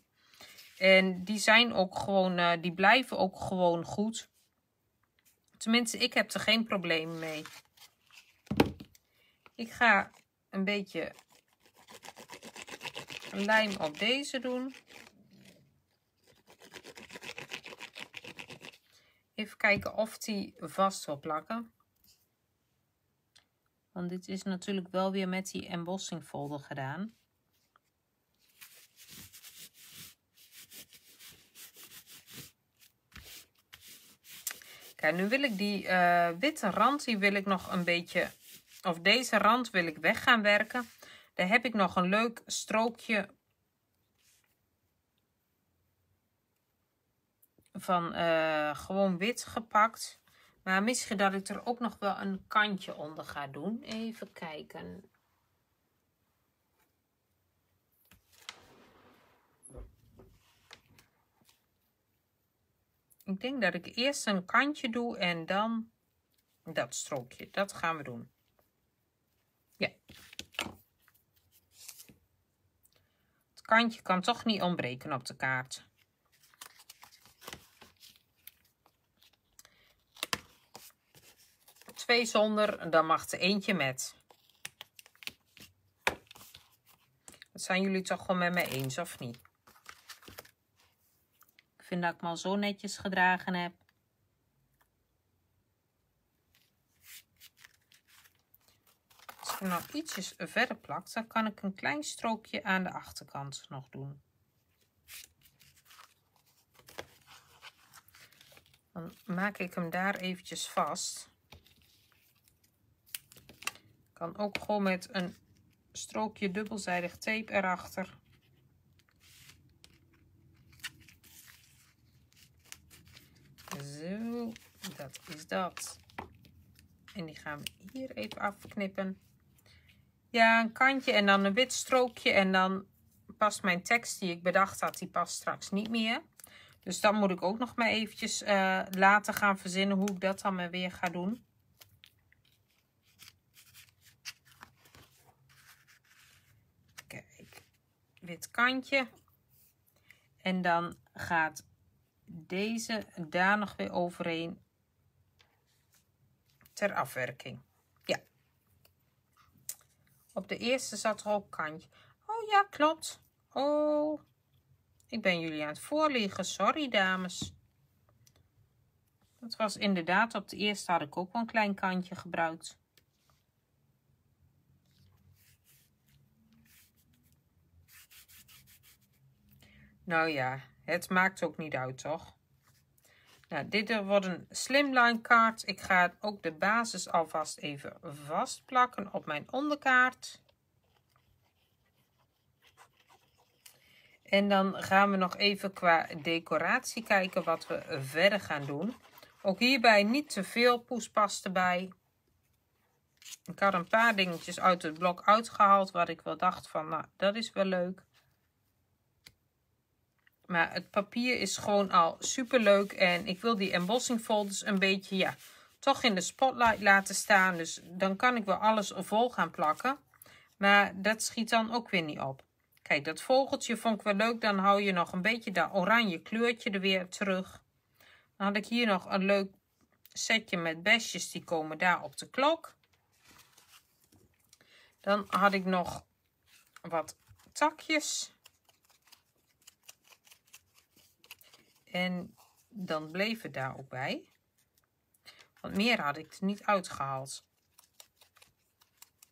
En die zijn ook gewoon, die blijven ook gewoon goed. Tenminste, ik heb er geen probleem mee. Ik ga een beetje lijm op deze doen. Even kijken of die vast wil plakken. Want dit is natuurlijk wel weer met die embossingfolder gedaan. Kijk, nu wil ik die witte rand, die wil ik nog een beetje... Of deze rand wil ik weg gaan werken. Daar heb ik nog een leuk strookje van gewoon wit gepakt. Maar misschien dat ik er ook nog wel een kantje onder ga doen. Even kijken. Ik denk dat ik eerst een kantje doe en dan dat strookje. Dat gaan we doen. Ja, kantje kan toch niet ontbreken op de kaart. Twee zonder, dan mag er eentje met. Dat zijn jullie toch wel met me eens, of niet? Ik vind dat ik me al zo netjes gedragen heb. Als ik nog ietsjes verder plak, dan kan ik een klein strookje aan de achterkant nog doen. Dan maak ik hem daar eventjes vast. Kan ook gewoon met een strookje dubbelzijdig tape erachter. Zo, dat is dat. En die gaan we hier even afknippen. Ja, een kantje en dan een wit strookje. En dan past mijn tekst die ik bedacht had, die past straks niet meer. Dus dan moet ik ook nog maar eventjes later gaan verzinnen hoe ik dat dan maar weer ga doen. Kijk, wit kantje. En dan gaat deze daar nog weer overheen. Ter afwerking. Ja. Op de eerste zat er ook kantje. Oh ja, klopt. Oh. Ik ben jullie aan het voorliegen. Sorry, dames. Dat was inderdaad. Op de eerste had ik ook wel een klein kantje gebruikt. Nou ja. Het maakt ook niet uit, toch? Nou, dit wordt een slimline kaart. Ik ga ook de basis alvast even vastplakken op mijn onderkaart. En dan gaan we nog even qua decoratie kijken wat we verder gaan doen. Ook hierbij niet te veel poespas erbij. Ik had een paar dingetjes uit het blok uitgehaald waar ik wel dacht van, nou, dat is wel leuk. Maar het papier is gewoon al super leuk. En ik wil die embossingfolders een beetje, ja, toch in de spotlight laten staan. Dus dan kan ik wel alles vol gaan plakken. Maar dat schiet dan ook weer niet op. Kijk, dat vogeltje vond ik wel leuk. Dan hou je nog een beetje dat oranje kleurtje er weer terug. Dan had ik hier nog een leuk setje met besjes. Die komen daar op de klok. Dan had ik nog wat takjes. En dan bleef het daar ook bij. Want meer had ik er niet uitgehaald.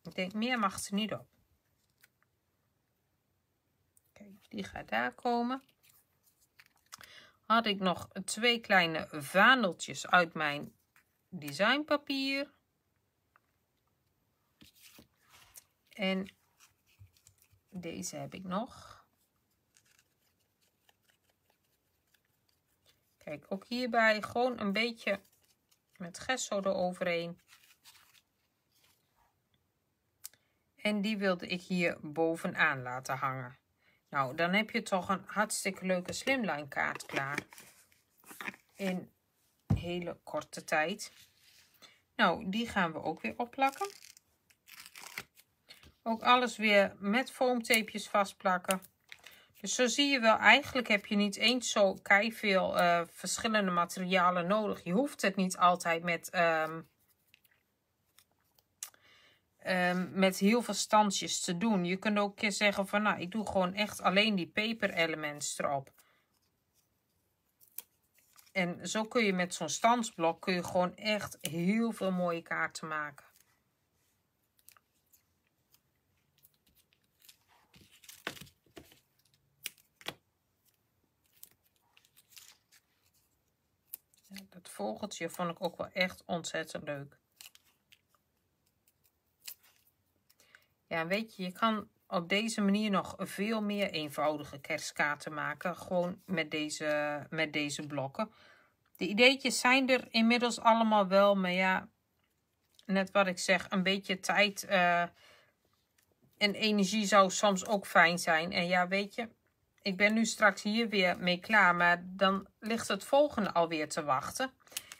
Ik denk, meer mag er niet op. Kijk, die gaat daar komen. Had ik nog twee kleine vaandeltjes uit mijn designpapier. En deze heb ik nog. Kijk, ook hierbij gewoon een beetje met gesso eroverheen. En die wilde ik hier bovenaan laten hangen. Nou, dan heb je toch een hartstikke leuke slimline kaart klaar. In hele korte tijd. Nou, die gaan we ook weer opplakken. Ook alles weer met foamtapejes vastplakken. Dus zo zie je wel, eigenlijk heb je niet eens zo keiveel verschillende materialen nodig. Je hoeft het niet altijd met heel veel standjes te doen. Je kunt ook een keer zeggen van, nou, ik doe gewoon echt alleen die paper elements erop. En zo kun je met zo'n standsblok kun je gewoon echt heel veel mooie kaarten maken. Dat vogeltje vond ik ook wel echt ontzettend leuk. Ja, weet je, je kan op deze manier nog veel meer eenvoudige kerstkaarten maken. Gewoon met deze blokken. De ideetjes zijn er inmiddels allemaal wel. Maar ja, net wat ik zeg, een beetje tijd en energie zou soms ook fijn zijn. En ja, weet je. Ik ben nu straks hier weer mee klaar, maar dan ligt het volgende alweer te wachten.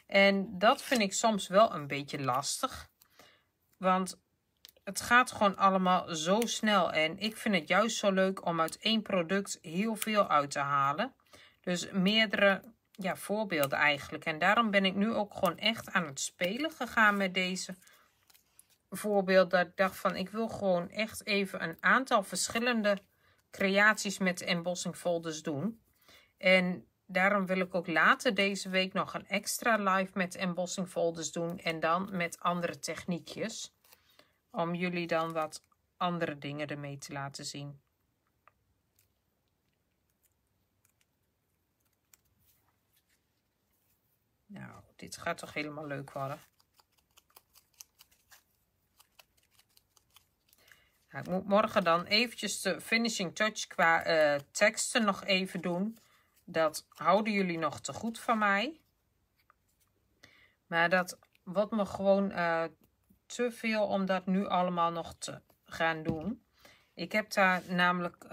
En dat vind ik soms wel een beetje lastig. Want Het gaat gewoon allemaal zo snel. En ik vind het juist zo leuk om uit één product heel veel uit te halen. Dus meerdere voorbeelden eigenlijk. En daarom ben ik nu ook gewoon echt aan het spelen gegaan met deze voorbeelden. Dat ik dacht van, ik wil gewoon echt even een aantal verschillende creaties met embossingfolders doen. En daarom wil ik ook later deze week nog een extra live met embossingfolders doen. En dan met andere techniekjes. Om jullie dan wat andere dingen ermee te laten zien. Nou, dit gaat toch helemaal leuk worden. Nou, ik moet morgen dan eventjes de finishing touch qua teksten nog even doen. Dat houden jullie nog te goed van mij. Maar dat wordt me gewoon te veel om dat nu allemaal nog te gaan doen. Ik heb daar namelijk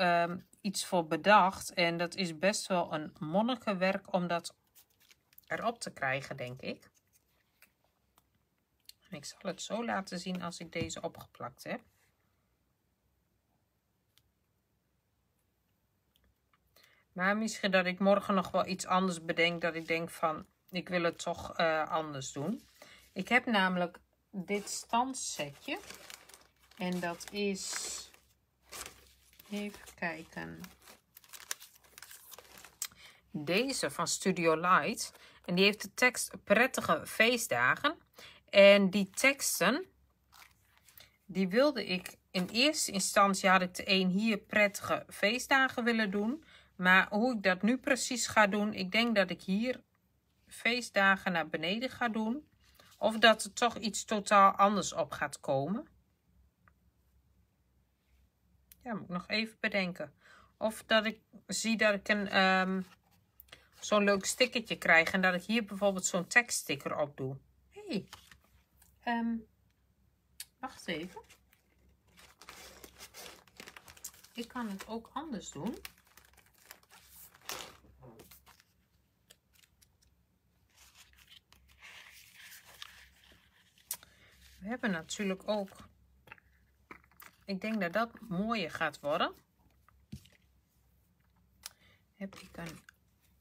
iets voor bedacht. En dat is best wel een monnikenwerk om dat erop te krijgen, denk ik. En ik zal het zo laten zien als ik deze opgeplakt heb. Maar misschien dat ik morgen nog wel iets anders bedenk. Dat ik denk van, ik wil het toch anders doen. Ik heb namelijk dit standsetje. En dat is, even kijken, deze van Studio Light. En die heeft de tekst prettige feestdagen. En die teksten, die wilde ik in eerste instantie, had ik de een hier prettige feestdagen willen doen. Maar hoe ik dat nu precies ga doen, ik denk dat ik hier feestdagen naar beneden ga doen. Of dat er toch iets totaal anders op gaat komen. Ja, moet ik nog even bedenken. Of dat ik zie dat ik een zo'n leuk stickertje krijg. En dat ik hier bijvoorbeeld zo'n tekststicker op doe. Hé, hey, wacht even. Ik kan het ook anders doen. We hebben natuurlijk ook, ik denk dat dat mooier gaat worden. Heb ik een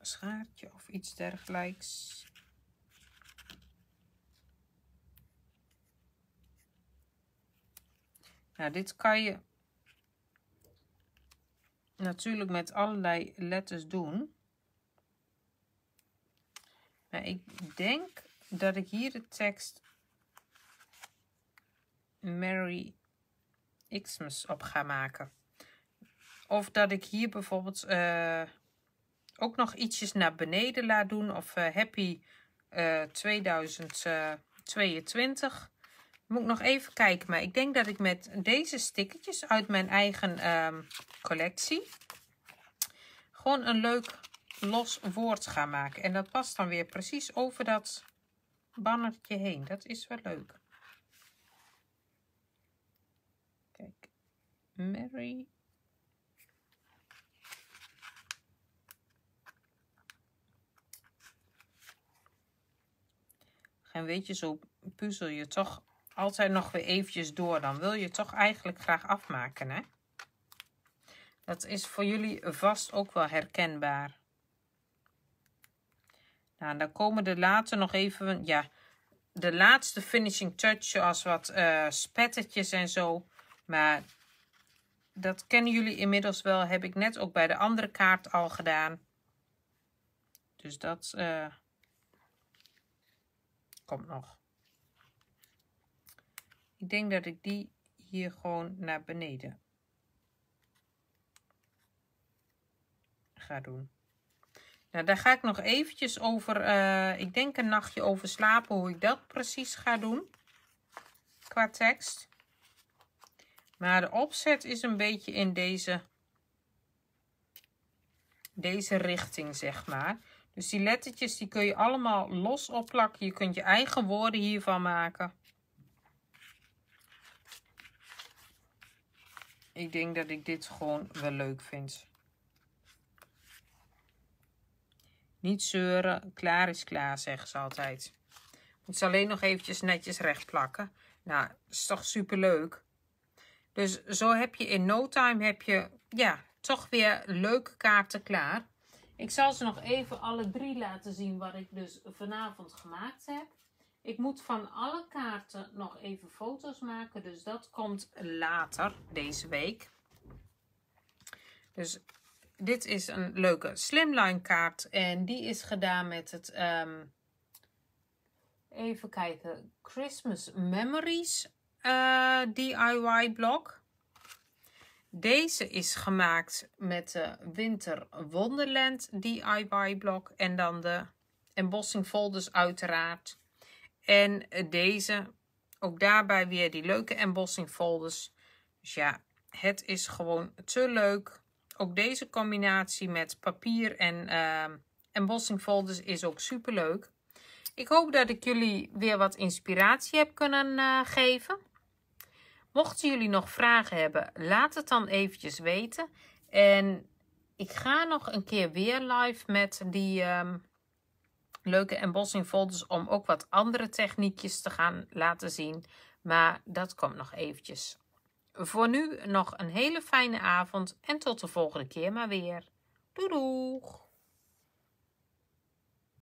schaartje of iets dergelijks. Nou, dit kan je natuurlijk met allerlei letters doen. Maar ik denk dat ik hier de tekst Merry Xmas op ga maken. Of dat ik hier bijvoorbeeld ook nog ietsjes naar beneden laat doen. Of Happy 2022. Moet ik nog even kijken. Maar ik denk dat ik met deze stickertjes uit mijn eigen collectie gewoon een leuk los woord ga maken. En dat past dan weer precies over dat bannertje heen. Dat is wel leuk. Merry. En weet je, zo puzzel je toch altijd nog weer eventjes door. Dan wil je het toch eigenlijk graag afmaken, hè? Dat is voor jullie vast ook wel herkenbaar. Nou, dan komen er later nog even, ja, de laatste finishing touch, zoals wat spettertjes en zo. Maar dat kennen jullie inmiddels wel. Heb ik net ook bij de andere kaart al gedaan. Dus dat komt nog. Ik denk dat ik die hier gewoon naar beneden ga doen. Nou, daar ga ik nog eventjes over, ik denk een nachtje over slapen. Hoe ik dat precies ga doen. Qua tekst. Maar de opzet is een beetje in deze richting, zeg maar. Dus die lettertjes die kun je allemaal los opplakken. Je kunt je eigen woorden hiervan maken. Ik denk dat ik dit gewoon wel leuk vind. Niet zeuren, klaar is klaar, zeggen ze altijd. Moet ze alleen nog eventjes netjes recht plakken. Nou, is toch superleuk. Dus zo heb je in no time heb je, ja, toch weer leuke kaarten klaar. Ik zal ze nog even alle drie laten zien wat ik dus vanavond gemaakt heb. Ik moet van alle kaarten nog even foto's maken. Dus dat komt later deze week. Dus dit is een leuke slimline kaart. En die is gedaan met het... even kijken. Christmas Memories DIY blok. Deze is gemaakt met de Winter Wonderland DIY blok. En dan de embossingfolders uiteraard. En deze, ook daarbij weer die leuke embossingfolders. Dus ja, het is gewoon te leuk. Ook deze combinatie met papier en embossingfolders is ook super leuk. Ik hoop dat ik jullie weer wat inspiratie heb kunnen geven. Mochten jullie nog vragen hebben, laat het dan eventjes weten. En ik ga nog een keer weer live met die leuke embossingfolders om ook wat andere techniekjes te gaan laten zien. Maar dat komt nog eventjes. Voor nu nog een hele fijne avond en tot de volgende keer maar weer. Doei doeg!